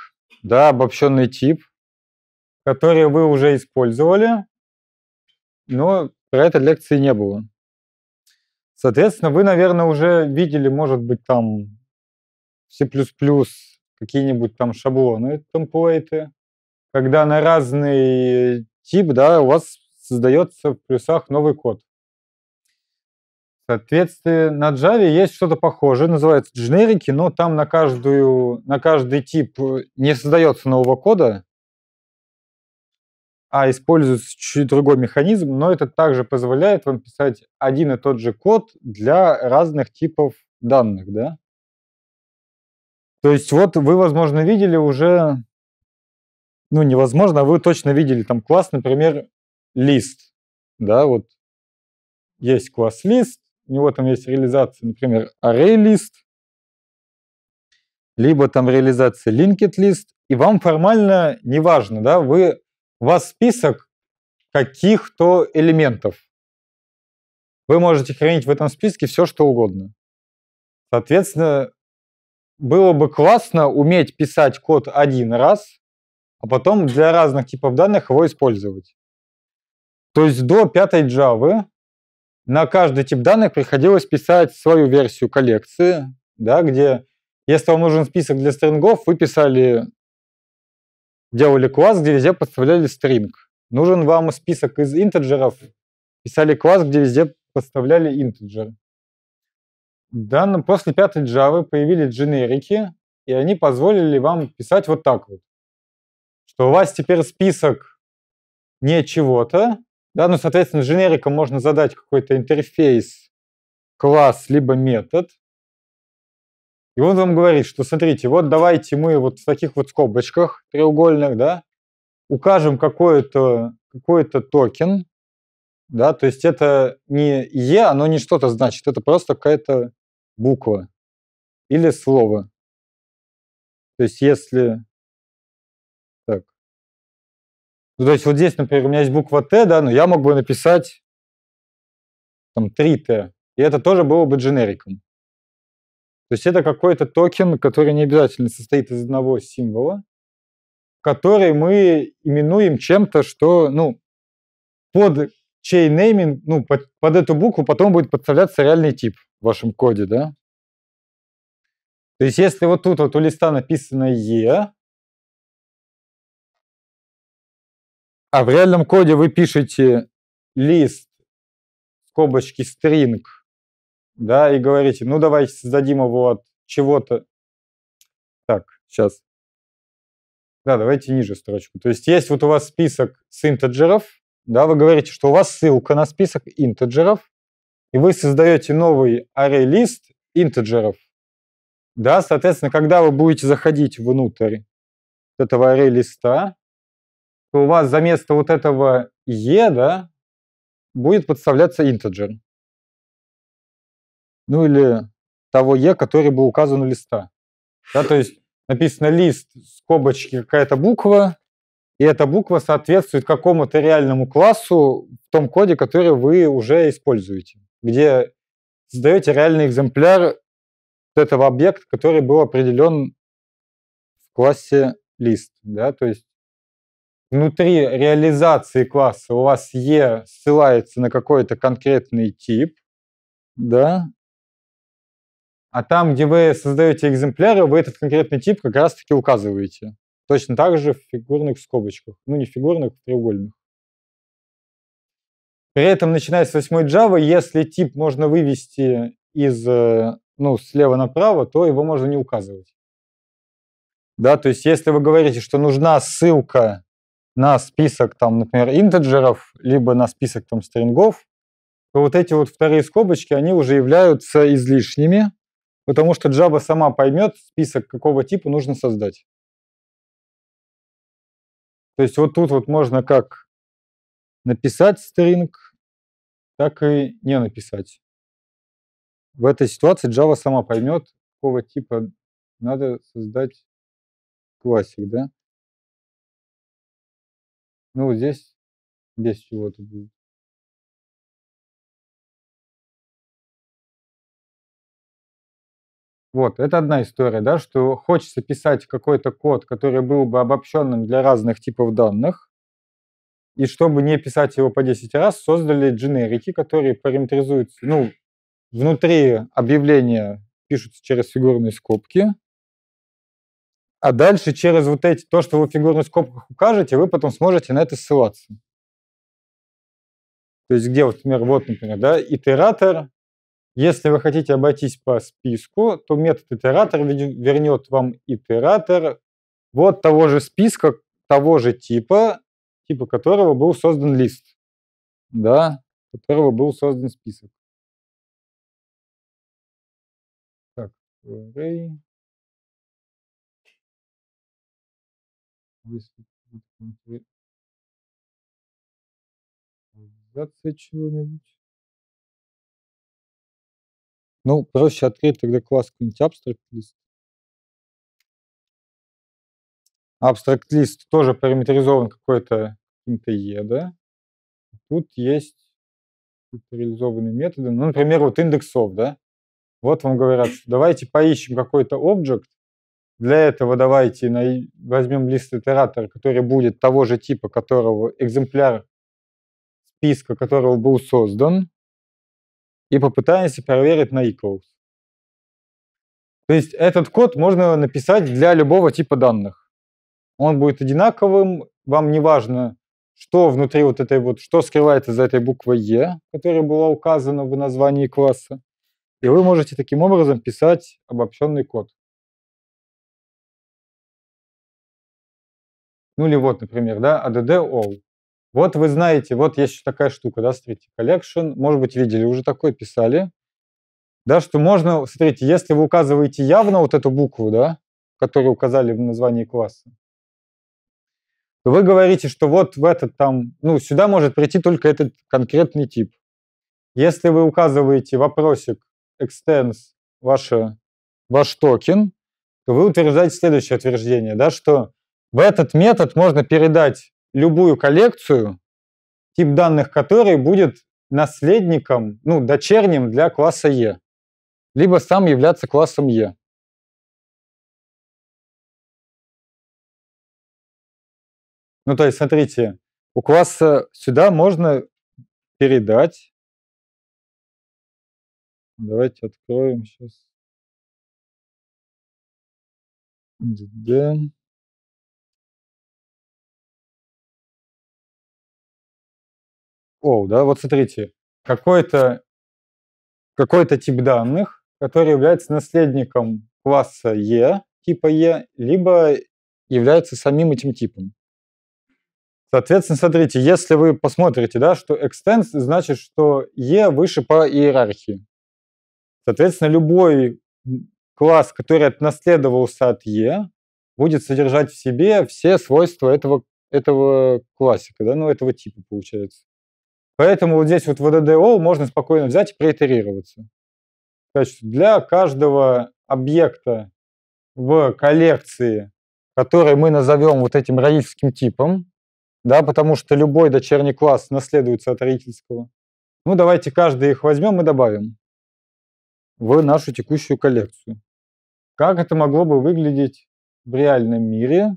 да, обобщенный тип, который вы уже использовали, но про это лекции не было. Соответственно, вы, наверное, уже видели, может быть, там C++, какие-нибудь там шаблоны, темплейты, когда на разный тип, да, у вас создается в плюсах новый код. Соответственно, на Java есть что-то похожее, называется дженерики, но там на каждый тип не создается нового кода, а используется чуть другой механизм, но это также позволяет вам писать один и тот же код для разных типов данных, да? То есть вот вы, возможно, видели уже, ну, невозможно, а вы точно видели там класс, например, лист, да, вот есть класс лист, у него там есть реализация, например, ArrayList, либо там реализация LinkedList, и вам формально не важно, да, у вас список каких-то элементов. Вы можете хранить в этом списке все, что угодно. Соответственно, было бы классно уметь писать код один раз, а потом для разных типов данных его использовать. То есть до 5-й Java на каждый тип данных приходилось писать свою версию коллекции, да, где, если вам нужен список для стрингов, вы писали... Делали класс, где везде подставляли стринг. Нужен вам список из интеджеров. Писали класс, где везде подставляли интеджер. Да, после 5-й Java появились дженерики, и они позволили вам писать вот так вот. Что у вас теперь список не чего-то. Да, ну, соответственно, дженериком можно задать какой-то интерфейс, класс, либо метод. И он вам говорит, что смотрите, вот давайте мы вот в таких вот скобочках треугольных, да, укажем какой-то токен, да, то есть это не «е», оно не что-то значит, это просто какая-то буква или слово. То есть если... Так. Ну, то есть вот здесь, например, у меня есть буква «т», да, но я могу написать там 3Т, И это тоже было бы дженериком. То есть это какой-то токен, который не обязательно состоит из одного символа, который мы именуем чем-то, что, ну, под чей нейминг, ну, под эту букву потом будет подставляться реальный тип в вашем коде, да? То есть если вот тут вот у листа написано «е», а в реальном коде вы пишете лист, скобочки, string, да, и говорите, ну, давайте создадим его от чего-то. Так, сейчас. Да, давайте ниже строчку. То есть есть вот у вас список с интеджеров, да, вы говорите, что у вас ссылка на список интеджеров, и вы создаете новый ArrayList интеджеров. Да, соответственно, когда вы будете заходить внутрь этого ArrayList'а, то у вас за место вот этого «е», да, будет подставляться интеджер. Ну или того «е», который был указан у листа. Да, то есть написано «лист», скобочки, какая-то буква, и эта буква соответствует какому-то реальному классу в том коде, который вы уже используете, где создаете реальный экземпляр этого объекта, который был определен в классе «лист». Да, то есть внутри реализации класса у вас «е» ссылается на какой-то конкретный тип, да, а там, где вы создаете экземпляры, вы этот конкретный тип как раз-таки указываете. Точно так же в фигурных скобочках. Ну, не фигурных, а треугольных. При этом, начиная с 8 Java, если тип можно вывести из, ну, слева направо, то его можно не указывать. Да, то есть если вы говорите, что нужна ссылка на список, там, например, интеджеров, либо на список, там, стрингов, то вот эти вот вторые скобочки, они уже являются излишними, потому что Java сама поймет список, какого типа нужно создать. То есть вот тут вот можно как написать string, так и не написать. В этой ситуации Java сама поймет, какого типа надо создать классик, да? Ну, вот здесь без чего-то будет. Вот, это одна история, да, что хочется писать какой-то код, который был бы обобщенным для разных типов данных, и чтобы не писать его по 10 раз, создали дженерики, которые параметризуются, ну, внутри объявления пишутся через фигурные скобки, а дальше через вот эти, то, что вы в фигурных скобках укажете, вы потом сможете на это ссылаться. То есть где, вот, например, да, итератор. Если вы хотите обойтись по списку, то метод итератор вернет вам итератор вот того же списка, того же типа, типа которого был создан лист, да, которого был создан список. Так, array. Чего-нибудь. Ну, проще открыть тогда класс какой-нибудь AbstractList. AbstractList тоже параметризован какой-то E, да? Тут есть реализованные методы. Ну, например, вот индексов, да? Вот вам говорят, что давайте поищем какой-то объект. Для этого давайте возьмем лист итератор, который будет того же типа, которого экземпляр списка, которого был создан. И попытаемся проверить на equals. То есть этот код можно написать для любого типа данных. Он будет одинаковым, вам не важно, что внутри вот этой вот, что скрывается за этой буквой «е», которая была указана в названии класса. И вы можете таким образом писать обобщенный код. Ну или вот, например, да, add all. Вот вы знаете, вот есть еще такая штука, да, смотрите, collection, может быть, видели уже такое, писали, да, что можно, смотрите, если вы указываете явно вот эту букву, да, которую указали в названии класса, то вы говорите, что вот в этот там, ну, сюда может прийти только этот конкретный тип. Если вы указываете вопросик extends ваш токен, то вы утверждаете следующее утверждение, да, что в этот метод можно передать любую коллекцию, тип данных которой будет наследником, ну, дочерним для класса E, либо сам являться классом E. Ну, то есть, смотрите, у класса сюда можно передать. Давайте откроем сейчас. Где? О, да, вот смотрите, какой-то тип данных, который является наследником класса E, типа E, либо является самим этим типом. Соответственно, смотрите, если вы посмотрите, да, что extends значит, что E выше по иерархии. Соответственно, любой класс, который отнаследовался от E, будет содержать в себе все свойства этого классика, да, ну, этого типа, получается. Поэтому вот здесь вот в ADD-All можно спокойно взять и проитерироваться. То есть для каждого объекта в коллекции, который мы назовем вот этим родительским типом, да, потому что любой дочерний класс наследуется от родительского, ну, давайте каждый их возьмем и добавим в нашу текущую коллекцию. Как это могло бы выглядеть в реальном мире?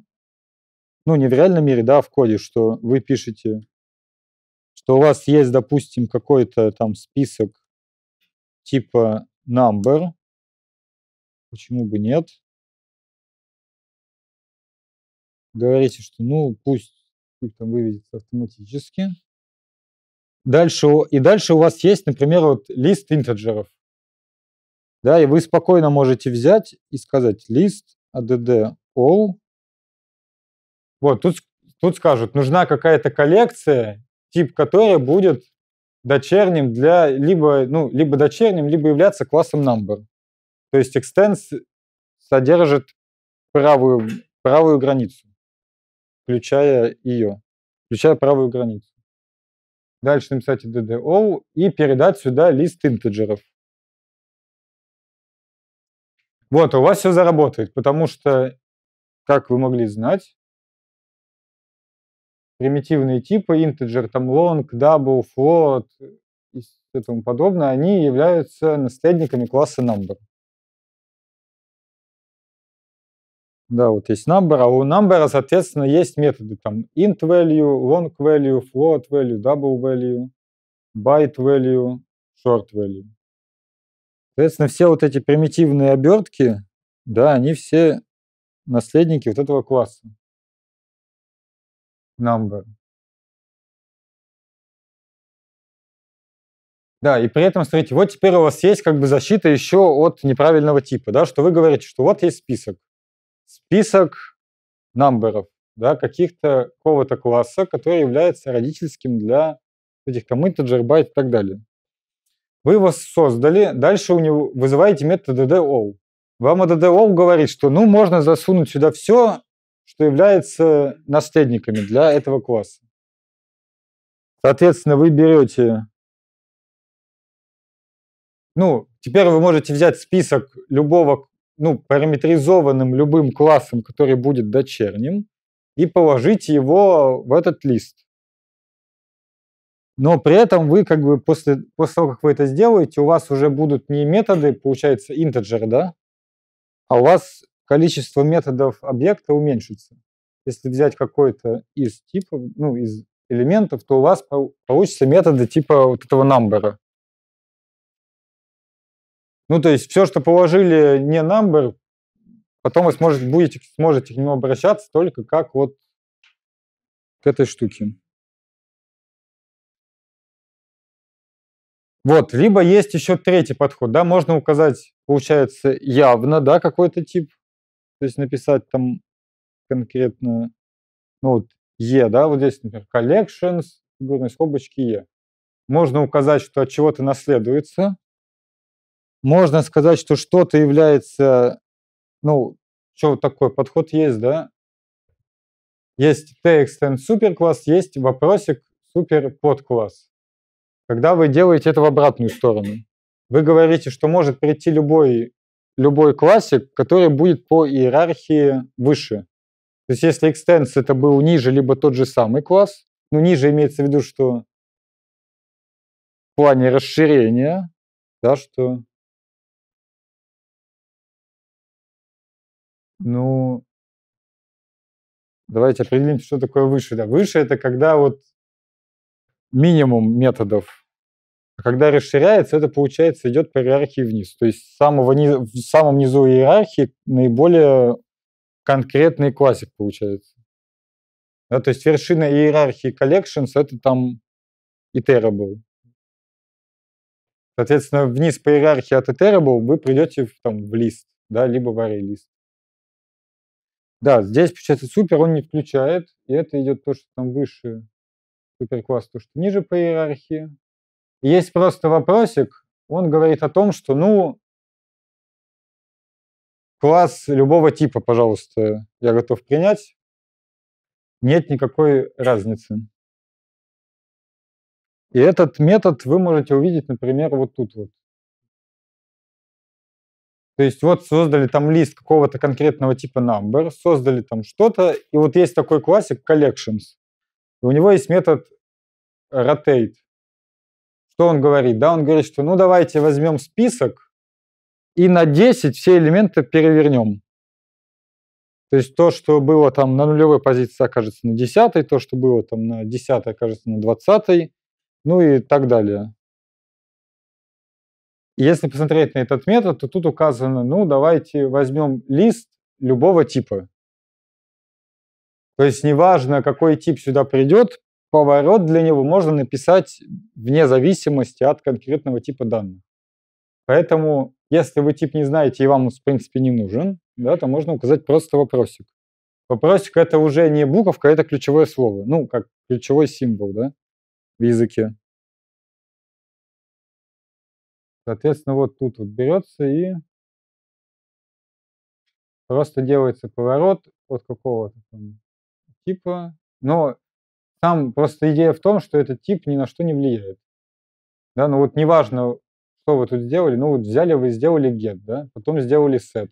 Ну, не в реальном мире, да, в коде, что вы пишете, что у вас есть, допустим, какой-то там список типа number, почему бы нет? Говорите, что ну пусть тип там выведется автоматически. Дальше у вас есть, например, вот лист интеджеров. Да, и вы спокойно можете взять и сказать лист add all. Вот, тут скажут, нужна какая-то коллекция, тип которой будет дочерним для либо дочерним, либо являться классом number. То есть extends содержит правую границу, включая правую границу. Дальше написать DDO и передать сюда лист интеджеров. Вот, у вас все заработает, потому что, как вы могли знать, примитивные типы, интеджер, там, long, double, float и тому подобное, они являются наследниками класса number. Да, вот есть number, а у number, соответственно, есть методы, там, int value, long value, float value, double value, byte value, short value. Соответственно, все вот эти примитивные обертки, да, они все наследники вот этого класса number. Да, и при этом, смотрите, вот теперь у вас есть как бы защита еще от неправильного типа, да, что вы говорите, что вот есть список number'ов, да, какого-то класса, который является родительским для этих там integer, byte и так далее. Вы его создали, дальше у него вызываете метод addAll. Вам addAll говорит, что ну можно засунуть сюда все, что является наследниками для этого класса. Соответственно, вы берете... Ну, теперь вы можете взять список любого, ну, параметризованным любым классом, который будет дочерним, и положить его в этот лист. Но при этом вы как бы после того, как вы это сделаете, у вас уже будут не методы, получается, integer, да, а у вас количество методов объекта уменьшится. Если взять какой-то из типов, ну, из элементов, то у вас получится методы типа вот этого number. Ну, то есть все, что положили не number, потом вы сможете к нему обращаться только как вот к этой штуке. Вот, либо есть еще третий подход, да, можно указать, получается, явно, да, какой-то тип, то есть написать там конкретно, ну, вот, E, да, вот здесь, например, collections, фигурные скобочки E. Можно указать, что от чего-то наследуется. Можно сказать, что что-то является, ну, что вот такой подход есть, да. Есть t-extend суперкласс, есть вопросик суперподкласс. Когда вы делаете это в обратную сторону, вы говорите, что может прийти любой классик, который будет по иерархии выше. То есть если extends это был ниже, либо тот же самый класс, ну ниже имеется в виду, что плане расширения, да, что, ну, давайте определим, что такое выше. Да, выше — это когда вот минимум методов, а когда расширяется, это, получается, идет по иерархии вниз. То есть в самом низу иерархии наиболее конкретный классик получается. Да, то есть вершина иерархии Collections — это там Iterable. Соответственно, вниз по иерархии от Iterable вы придете в лист, да, либо в ArrayList. Да, здесь, получается, супер он не включает, и это идет то, что там выше, суперкласс, то, что ниже по иерархии. И есть просто вопросик, он говорит о том, что, ну, класс любого типа, пожалуйста, я готов принять, нет никакой разницы. И этот метод вы можете увидеть, например, вот тут вот. То есть вот создали там лист какого-то конкретного типа number, создали там что-то, и вот есть такой классик collections. И у него есть метод rotate. Что он говорит? Да, он говорит, что ну давайте возьмем список и на 10 все элементы перевернем. То есть то, что было там на нулевой позиции, окажется на 10, то, что было там на 10, окажется на 20, ну и так далее. Если посмотреть на этот метод, то тут указано, ну давайте возьмем лист любого типа. То есть неважно, какой тип сюда придет, поворот для него можно написать вне зависимости от конкретного типа данных. Поэтому, если вы тип не знаете и вам он, в принципе, не нужен, да, то можно указать просто вопросик. Вопросик — это уже не буковка, это ключевое слово. Ну, как ключевой символ, да, в языке. Соответственно, вот тут вот берется и просто делается поворот от какого-то там типа. Но там просто идея в том, что этот тип ни на что не влияет. Да, ну вот неважно, что вы тут сделали, ну вот взяли вы и сделали get, да, потом сделали set.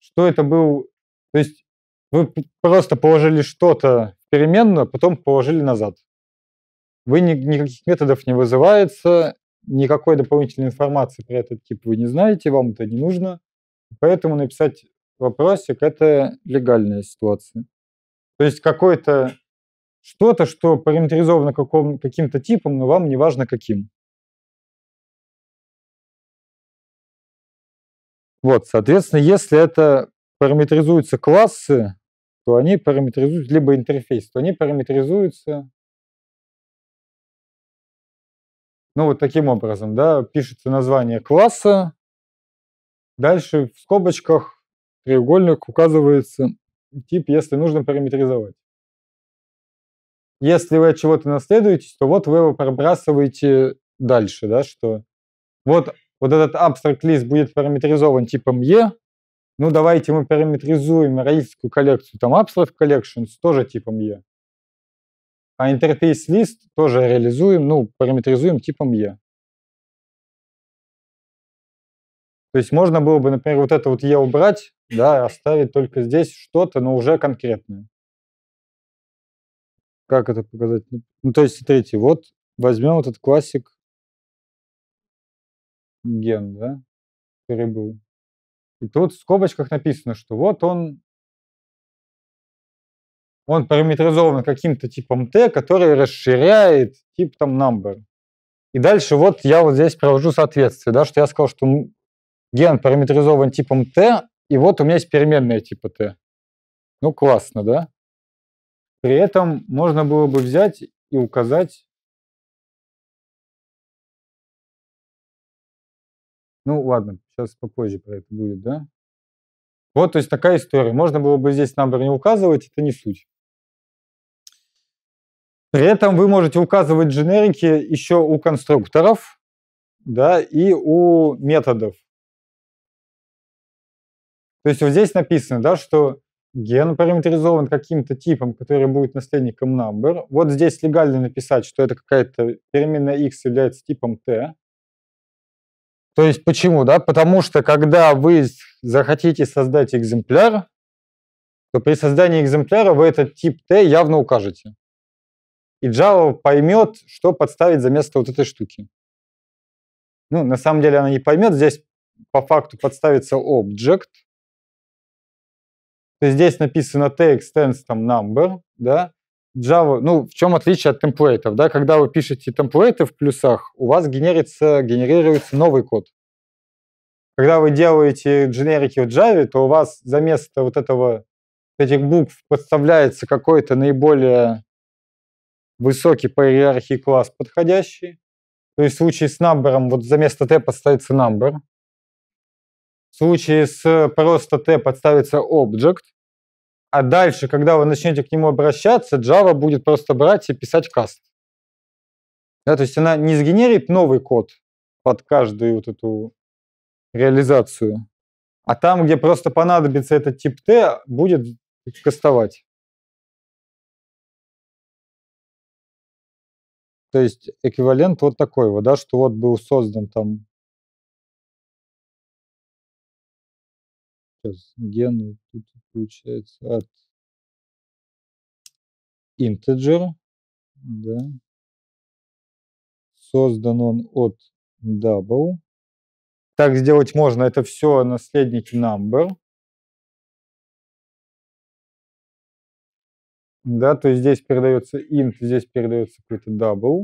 Что это был? То есть вы просто положили что-то в переменную, потом положили назад. Вы никаких методов не вызывается, никакой дополнительной информации про этот тип вы не знаете, вам это не нужно. Поэтому написать вопросик — это легальная ситуация. То есть какое-то что-то, что параметризовано каким-то типом, но вам не важно каким. Вот, соответственно, если это параметризуются классы, то они параметризуются, либо интерфейс, то они параметризуются, ну, вот таким образом, да, пишется название класса, дальше в скобочках треугольник указывается тип, если нужно параметризовать. Если вы от чего-то наследуетесь, то вот вы его пробрасываете дальше, да, что вот этот абстракт-лист будет параметризован типом E. Ну, давайте мы параметризуем родительскую коллекцию, там AbstractCollections тоже типом E. А интерфейс-лист тоже реализуем, ну, параметризуем типом E. То есть можно было бы, например, вот это вот E убрать, да, оставить только здесь что-то, но уже конкретное. Как это показать? Ну, то есть, смотрите, вот возьмем вот этот классик ген, да, который был. И тут в скобочках написано, что вот он параметризован каким-то типом T, который расширяет тип там number. И дальше вот я вот здесь провожу соответствие, да, что я сказал, что ген параметризован типом T, и вот у меня есть переменная типа T. Ну, классно, да? При этом можно было бы взять и указать, ну ладно, сейчас попозже про это будет, да? Вот, то есть такая история. Можно было бы здесь number не указывать, это не суть. При этом вы можете указывать дженерики еще у конструкторов, да, и у методов. То есть вот здесь написано, да, что ген параметризован каким-то типом, который будет наследником number. Вот здесь легально написать, что это какая-то переменная x является типом t. То есть почему, да? Потому что когда вы захотите создать экземпляр, то при создании экземпляра вы этот тип t явно укажете. И Java поймет, что подставить за место вот этой штуки. Ну, на самом деле она не поймет. Здесь по факту подставится object. То есть здесь написано t-extends там number, да. Java, ну, в чем отличие от темплейтов, да? Когда вы пишете темплейты в плюсах, у вас генерируется новый код. Когда вы делаете дженерики в Java, то у вас за место вот этого, этих букв подставляется какой-то наиболее высокий по иерархии класс подходящий. То есть в случае с number'ом вот за место t подставится number. В случае с просто t подставится object. А дальше, когда вы начнете к нему обращаться, Java будет просто брать и писать каст. Да, то есть она не сгенерит новый код под каждую вот эту реализацию, а там, где просто понадобится этот тип T, будет кастовать. То есть эквивалент вот такой вот, да, что вот был создан там ген тут получается от integer, да. Создан он от double. Так сделать можно, это все наследники number. Да, то есть здесь передается int, здесь передается какой-то double.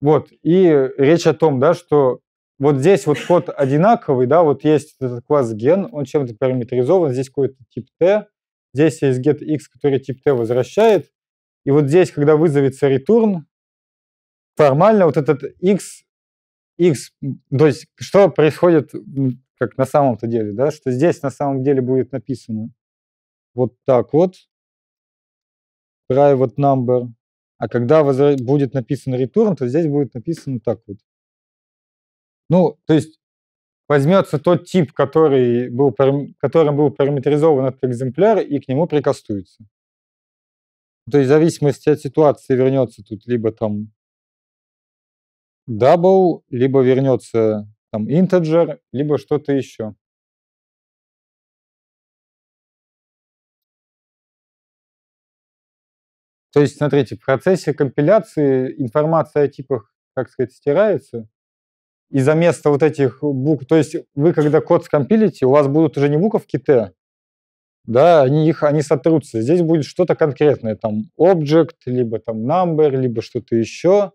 Вот, и речь о том, да, что вот здесь вот код одинаковый, да, вот есть этот класс gen, он чем-то параметризован, здесь какой-то тип t, здесь есть getX, который тип t возвращает, и вот здесь, когда вызовется return, формально вот этот x, то есть что происходит, как на самом-то деле, да, что здесь на самом деле будет написано вот так вот, private number, а когда будет написан return, то здесь будет написано так вот. Ну, то есть возьмется тот тип, которым был параметризован этот экземпляр, и к нему прикастуется. То есть в зависимости от ситуации вернется тут либо там double, либо вернется там integer, либо что-то еще. То есть, смотрите, в процессе компиляции информация о типах, так сказать, стирается, и за место вот этих букв, то есть вы, когда код скомпилите, у вас будут уже не буковки Т, да, они сотрутся. Здесь будет что-то конкретное, там object, либо там number, либо что-то еще.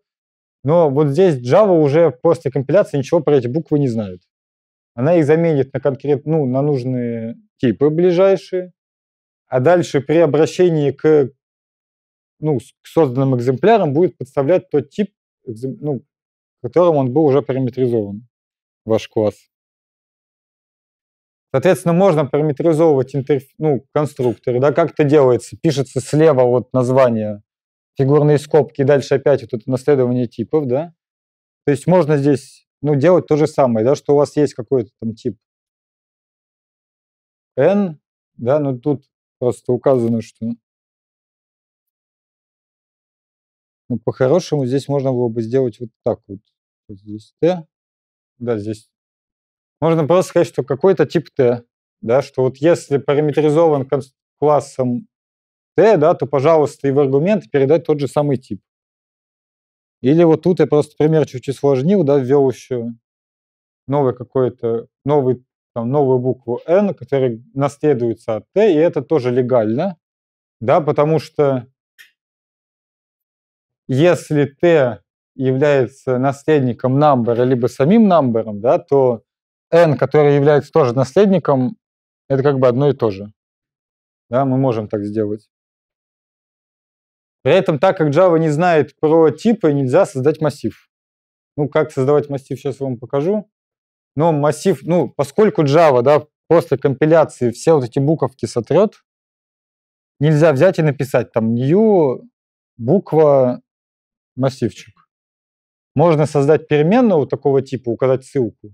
Но вот здесь Java уже после компиляции ничего про эти буквы не знает. Она их заменит на конкретно, ну, на нужные типы ближайшие, а дальше при обращении к, ну, к созданным экземплярам будет подставлять тот тип, ну, которым он был уже параметризован, ваш класс. Соответственно, можно параметризовывать конструктор. Да, как это делается? Пишется слева вот название, фигурные скобки, и дальше опять вот это наследование типов. Да? То есть можно здесь, ну, делать то же самое, да, что у вас есть какой-то там тип n, да, но тут просто указано, что... Ну, по-хорошему, здесь можно было бы сделать вот так вот. Вот здесь Т. Да, здесь. Можно просто сказать, что какой-то тип Т. Да, что вот если параметризован классом Т, да, то, пожалуйста, и в аргумент передать тот же самый тип. Или вот тут я просто пример чуть-чуть усложнил, да, ввел еще новую букву N, которая наследуется от Т, и это тоже легально, да, потому что если t является наследником number, либо самим number, да, то n, который является тоже наследником, это как бы одно и то же. Да, мы можем так сделать. При этом, так как Java не знает про типы, нельзя создать массив. Ну, как создавать массив, сейчас вам покажу. Но массив, ну, поскольку Java, да, после компиляции все вот эти буковки сотрет, нельзя взять и написать там new буква массивчик. Можно создать переменную такого типа, указать ссылку. То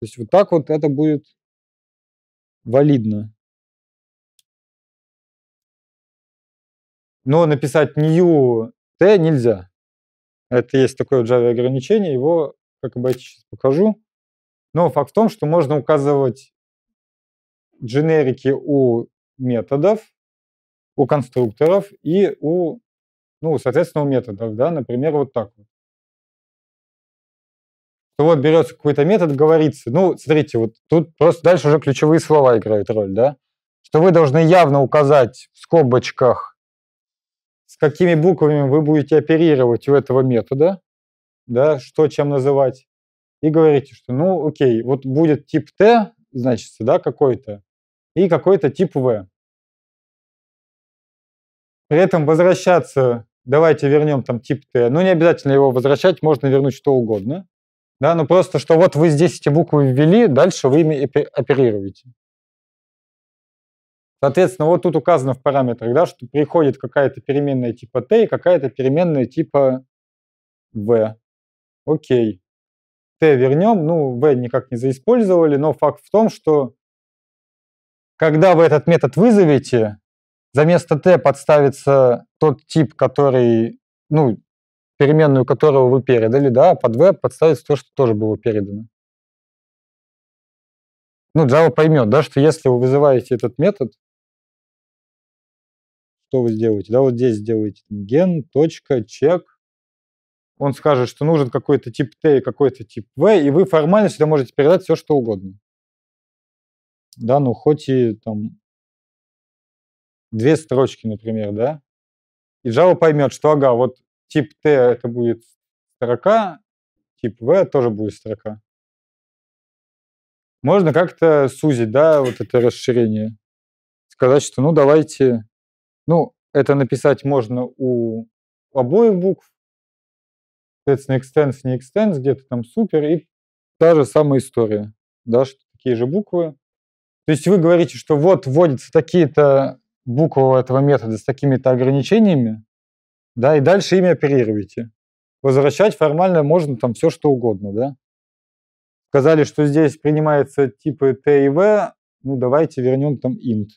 есть вот так вот это будет валидно. Но написать new t нельзя. Это есть такое в Java ограничение, его как обойти сейчас покажу. Но факт в том, что можно указывать дженерики у методов, у конструкторов и у, ну, соответственно, у методов, да, например, вот так вот. то вот берется какой-то метод, говорится, ну, смотрите, вот тут просто дальше уже ключевые слова играют роль, да, что вы должны явно указать в скобочках, с какими буквами вы будете оперировать у этого метода, да, что чем называть, и говорите, что, ну, окей, вот будет тип T, значит, да, какой-то, и какой-то тип V. При этом возвращаться, давайте вернем там тип T, ну, не обязательно его возвращать, можно вернуть что угодно, да, но просто, что вот вы здесь эти буквы ввели, дальше вы ими оперируете. Соответственно, вот тут указано в параметрах, да, что приходит какая-то переменная типа T и какая-то переменная типа V. Окей. T вернем, ну, V никак не заиспользовали, но факт в том, что когда вы этот метод вызовете, за место T подставится тот тип, который, ну, переменную которого вы передали, да, под V подставится то, что тоже было передано. Ну, Java поймет, да, что если вы вызываете этот метод, что вы сделаете? Да, вот здесь сделаете gen.check. Он скажет, что нужен какой-то тип T и какой-то тип V, и вы формально сюда можете передать все, что угодно. Да, ну, хоть и там 2 строчки, например, да. И Java поймет, что, ага, вот тип T это будет строка, тип V тоже будет строка. Можно как-то сузить, да, вот это расширение. Сказать, что, ну, давайте, ну, это написать можно у обоих букв. Соответственно, extends, не extends, где-то там супер, и та же самая история, да, что такие же буквы. То есть вы говорите, что вот вводятся такие-то буквы у этого метода с такими-то ограничениями, да, и дальше ими оперируете. Возвращать формально можно там все, что угодно, да. Сказали, что здесь принимаются типы T и V, ну, давайте вернем там int.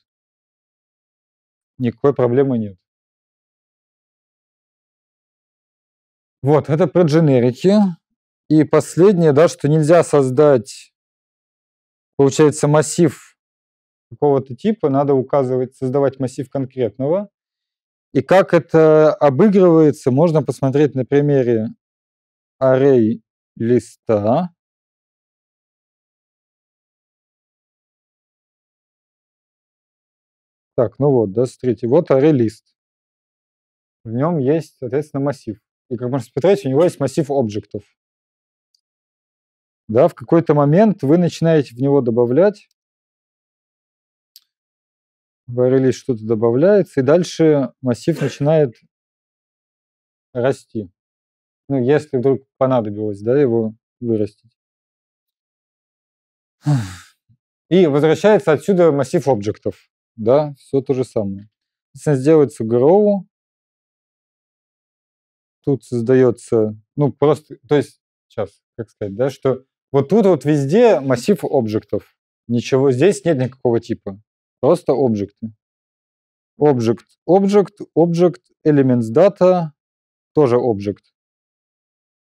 Никакой проблемы нет. Вот, это про дженерики. И последнее, да, что нельзя создать, получается, массив какого-то типа, надо указывать, создавать массив конкретного. И как это обыгрывается, можно посмотреть на примере array листа. Так, ну вот, да, смотрите, вот array лист. В нем есть, соответственно, массив. И, как можно посмотреть, у него есть массив объектов. Да, в какой-то момент вы начинаете в него добавлять. В ArrayList что-то добавляется, и дальше массив начинает расти. Ну, если вдруг понадобилось, да, его вырастить. И возвращается отсюда массив объектов. Да, все то же самое. Сделается grow. Тут создается, ну, просто, то есть, сейчас, как сказать, да, что вот тут вот везде массив объектов. Ничего, здесь нет никакого типа. Просто объекты. Object, object, object, elements data, тоже object.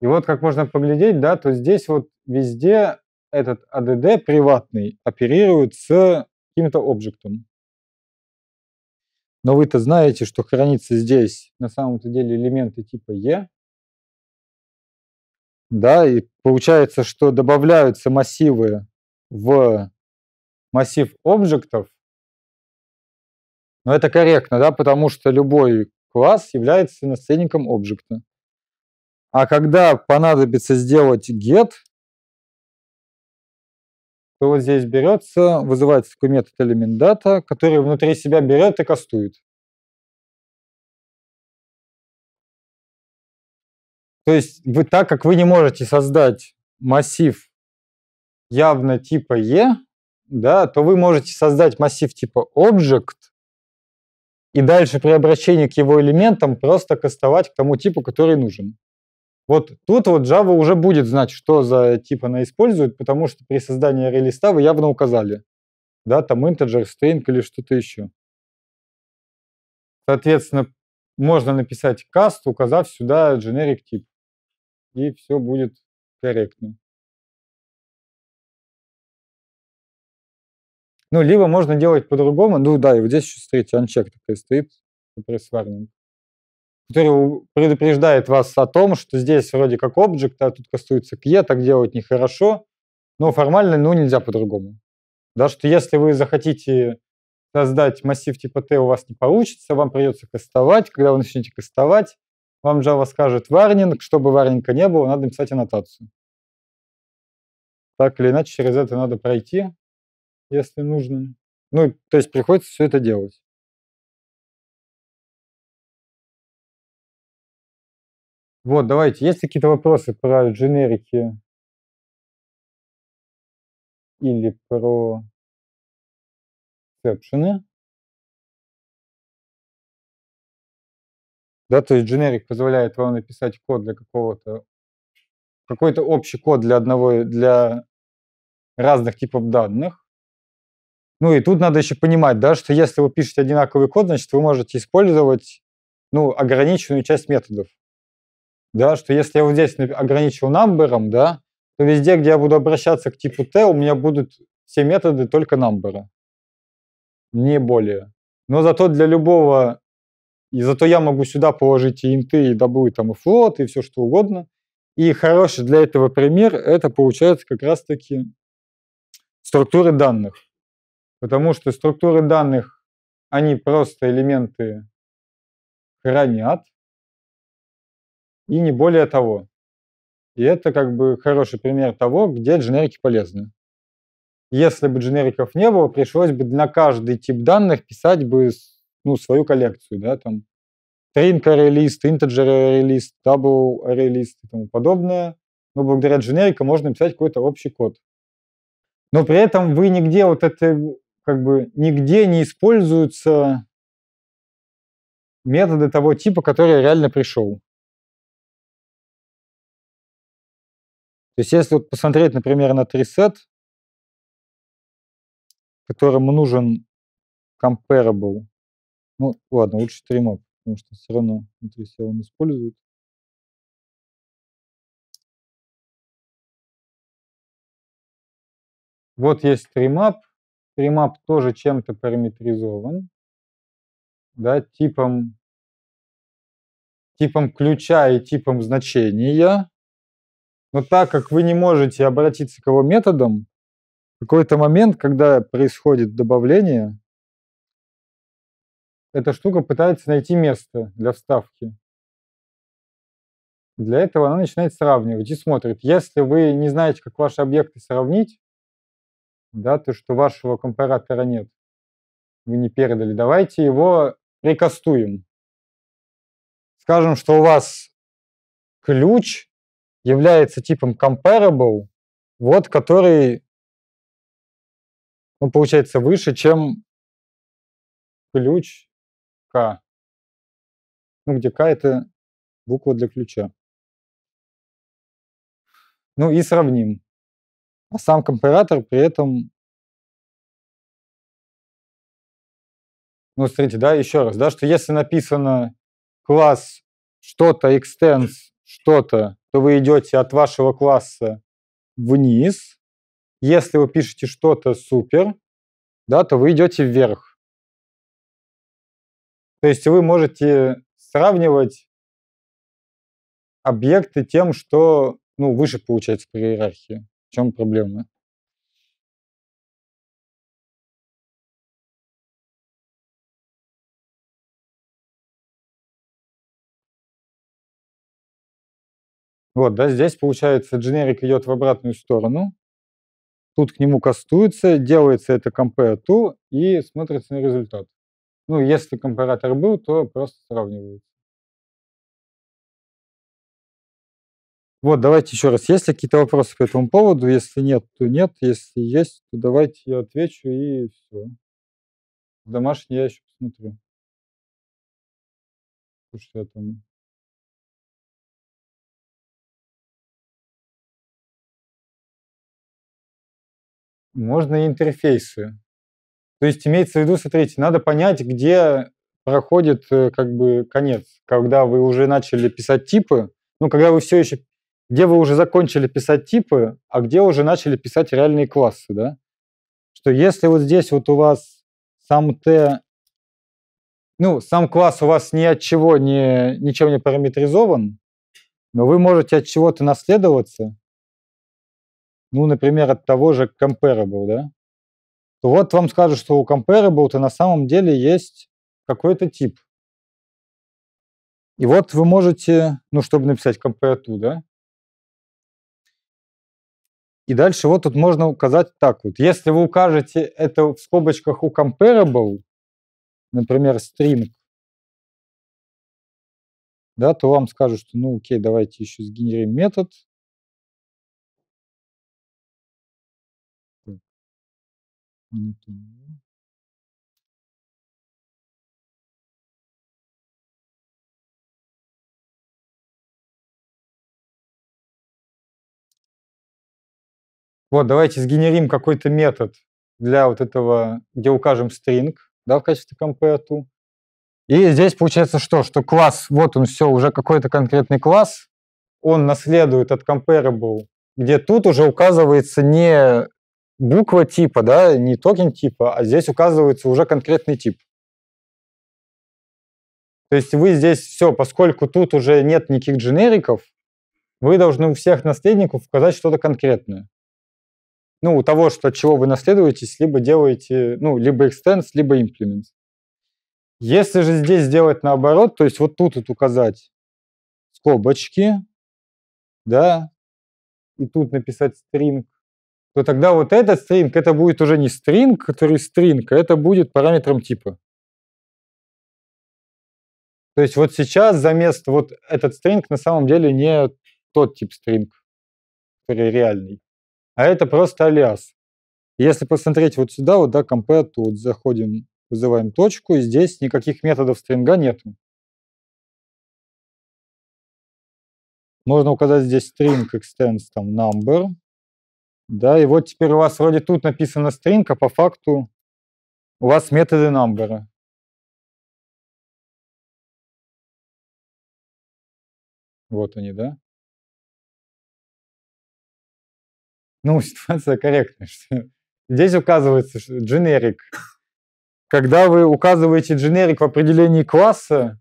И вот как можно поглядеть, да, то здесь вот везде этот ADD приватный оперирует с каким-то объектом. Но вы-то знаете, что хранится здесь на самом-то деле элементы типа E. Да, и получается, что добавляются массивы в массив объектов. Но это корректно, да, потому что любой класс является наследником объекта. А когда понадобится сделать get, то вот здесь берется, вызывается такой метод elementData, который внутри себя берет и кастует. То есть вы, так как вы не можете создать массив явно типа E, да, то вы можете создать массив типа Object и дальше при обращении к его элементам просто кастовать к тому типу, который нужен. Вот тут вот Java уже будет знать, что за тип она использует, потому что при создании ArrayList вы явно указали. Да, там integer, string или что-то еще. Соответственно, можно написать cast, указав сюда generic тип. И все будет корректно. Ну, либо можно делать по-другому. Ну да, и вот здесь еще, смотрите, uncheck такой стоит. который предупреждает вас о том, что здесь вроде как объект, а тут кастуется кье, так делать нехорошо, но формально нельзя по-другому. Да, что если вы захотите создать массив типа T, у вас не получится, вам придется кастовать. Когда вы начнете кастовать, вам Java скажет варнинг, чтобы варнинга не было, надо написать аннотацию. Так или иначе, через это надо пройти, если нужно. Ну, то есть приходится все это делать. Вот, давайте, есть какие-то вопросы про дженерики или про эксепшены? Да, то есть дженерик позволяет вам написать код для какой-то общий код для разных типов данных. Ну и тут надо еще понимать, да, что если вы пишете одинаковый код, значит, вы можете использовать, ну, ограниченную часть методов. Да, что если я вот здесь ограничил number'ом, да, то везде, где я буду обращаться к типу T, у меня будут все методы только number'а, не более. Но зато для любого, и зато я могу сюда положить и инты, и добавить там и float, и все что угодно. И хороший для этого пример, это получается как раз-таки структуры данных. Потому что структуры данных, они просто элементы хранят, и не более того. И это как бы хороший пример того, где дженерики полезны. Если бы дженериков не было, пришлось бы на каждый тип данных писать бы, ну, свою коллекцию, да, там string ArrayList, integer ArrayList, double ArrayList и тому подобное. Но благодаря дженерикам можно писать какой-то общий код. Но при этом вы нигде вот это, как бы, нигде не используются методы того типа, который реально пришел. То есть если вот посмотреть, например, на TreeSet, которому нужен Comparable, ну ладно, лучше TreeMap, потому что все равно TreeSet он использует. Вот есть TreeMap. TreeMap тоже чем-то параметризован, да, типом ключа и типом значения. Но так как вы не можете обратиться к его методам, в какой-то момент, когда происходит добавление, эта штука пытается найти место для вставки. Для этого она начинает сравнивать и смотрит. Если вы не знаете, как ваши объекты сравнить, да, то что вашего компаратора нет, вы не передали, давайте его прикастуем. Скажем, что у вас ключ является типом comparable, вот, который, ну, получается выше, чем ключ k. Ну, где k — это буква для ключа. Ну и сравним. А сам компаратор при этом... Ну, смотрите, да, еще раз, да, что если написано класс что-то, extends что-то, то вы идете от вашего класса вниз. Если вы пишете что-то супер, да, то вы идете вверх. То есть вы можете сравнивать объекты тем, что, ну, выше получается по иерархии. В чем проблема? Вот, да, здесь, получается, дженерик идет в обратную сторону. Тут к нему кастуется, делается это compare to и смотрится на результат. Ну, если компаратор был, то просто сравнивается. Вот, давайте еще раз. Есть ли какие-то вопросы по этому поводу? Если нет, то нет. Если есть, то давайте я отвечу, и все. Домашний я еще посмотрю. Слушай, я там... Можно и интерфейсы. То есть имеется в виду, смотрите, надо понять, где проходит как бы конец, когда вы уже начали писать типы, ну, когда вы все еще, где вы уже закончили писать типы, а где уже начали писать реальные классы, да? Что если вот здесь вот у вас сам T Ну, сам класс у вас ни от чего ничем не параметризован, но вы можете от чего-то наследоваться. Ну, например, от того же Comparable, да? То вот вам скажут, что у Comparable-то на самом деле есть какой-то тип. И вот вы можете, ну, чтобы написать Compare-to, да? И дальше вот тут можно указать так вот. Если вы укажете это в скобочках у Comparable, например, string, да, то вам скажут, что, ну, окей, давайте еще сгенерим метод. Вот, давайте сгенерим какой-то метод для вот этого, где укажем string, да, в качестве compare-to. И здесь получается что? Что класс, вот он все, уже какой-то конкретный класс, он наследует от comparable, где тут уже указывается не буква типа, да, не токен типа, а здесь указывается уже конкретный тип. То есть вы здесь все, поскольку тут уже нет никаких дженериков, вы должны у всех наследников указать что-то конкретное. Ну, у того, что, от чего вы наследуетесь, либо делаете, ну, либо extends, либо implements. Если же здесь сделать наоборот, то есть вот тут вот указать скобочки, да, и тут написать string, то тогда вот этот string, это будет уже не string, который string, а это будет параметром типа. То есть вот сейчас замест вот этот string на самом деле не тот тип string, который реальный, а это просто алиас. Если посмотреть вот сюда, вот, да, compare, то вот заходим, вызываем точку, и здесь никаких методов стринга нету. Можно указать здесь string extends там number. Да, и вот теперь у вас вроде тут написано string, а по факту у вас методы number. Вот они, да? Ну, ситуация корректная. Здесь указывается generic. Когда вы указываете generic в определении класса,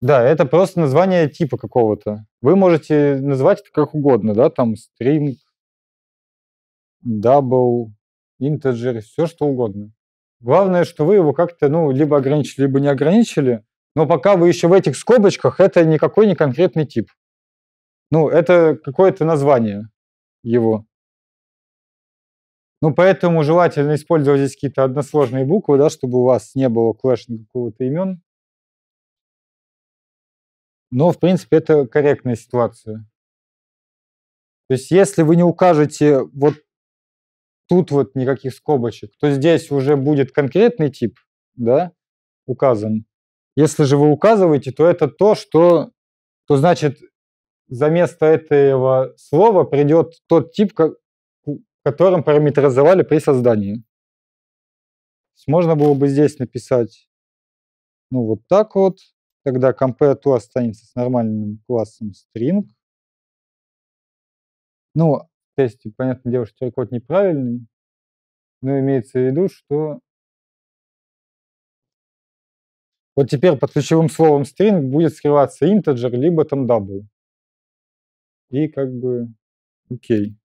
да, это просто название типа какого-то. Вы можете назвать это как угодно, да, там string, double, integer, все что угодно. Главное, что вы его как-то, ну, либо ограничили, либо не ограничили, но пока вы еще в этих скобочках, это никакой не конкретный тип. Ну, это какое-то название его. Ну, поэтому желательно использовать здесь какие-то односложные буквы, да, чтобы у вас не было клэшинга какого-то имен. Но, в принципе, это корректная ситуация. То есть, если вы не укажете вот тут вот никаких скобочек, то здесь уже будет конкретный тип, да, указан. Если же вы указываете, то это то, что, то значит, за место этого слова придет тот тип, которым параметризовали при создании. Можно было бы здесь написать, ну, вот так вот. Тогда compare-to останется с нормальным классом string. Ну, в тесте, понятное дело, что код неправильный, но имеется в виду, что вот теперь под ключевым словом string будет скрываться integer, либо там double. И как бы окей.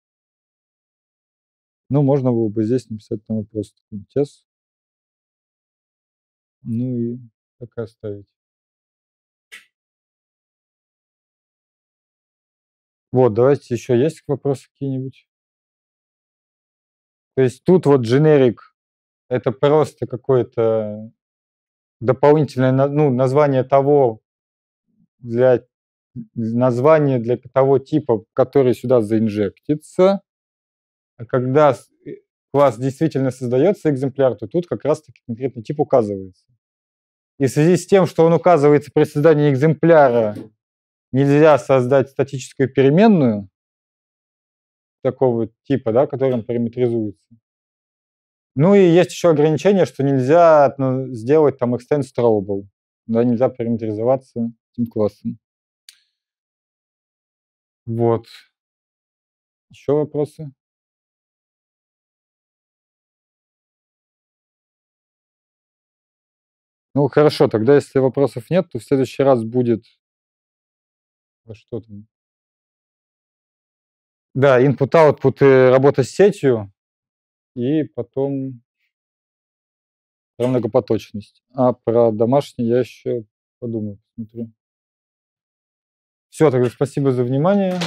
Ну, можно было бы здесь написать там просто тес. Ну и так и оставить. Вот, давайте еще есть вопросы какие-нибудь? То есть тут вот generic — это просто какое-то дополнительное, ну, название того, название для того типа, который сюда заинжектится. А когда класс действительно создается, экземпляр, то тут как раз-таки конкретный тип указывается. И в связи с тем, что он указывается при создании экземпляра, нельзя создать статическую переменную такого типа, да, которым параметризуется. Ну и есть еще ограничение, что нельзя сделать там extend throwable, да, нельзя параметризоваться этим классом. Вот. Еще вопросы? Ну, хорошо, тогда если вопросов нет, то в следующий раз будет... Что там? Да, input-output и работа с сетью, и потом про многопоточность. А про домашний я еще подумаю, посмотрю. Все, тогда спасибо за внимание.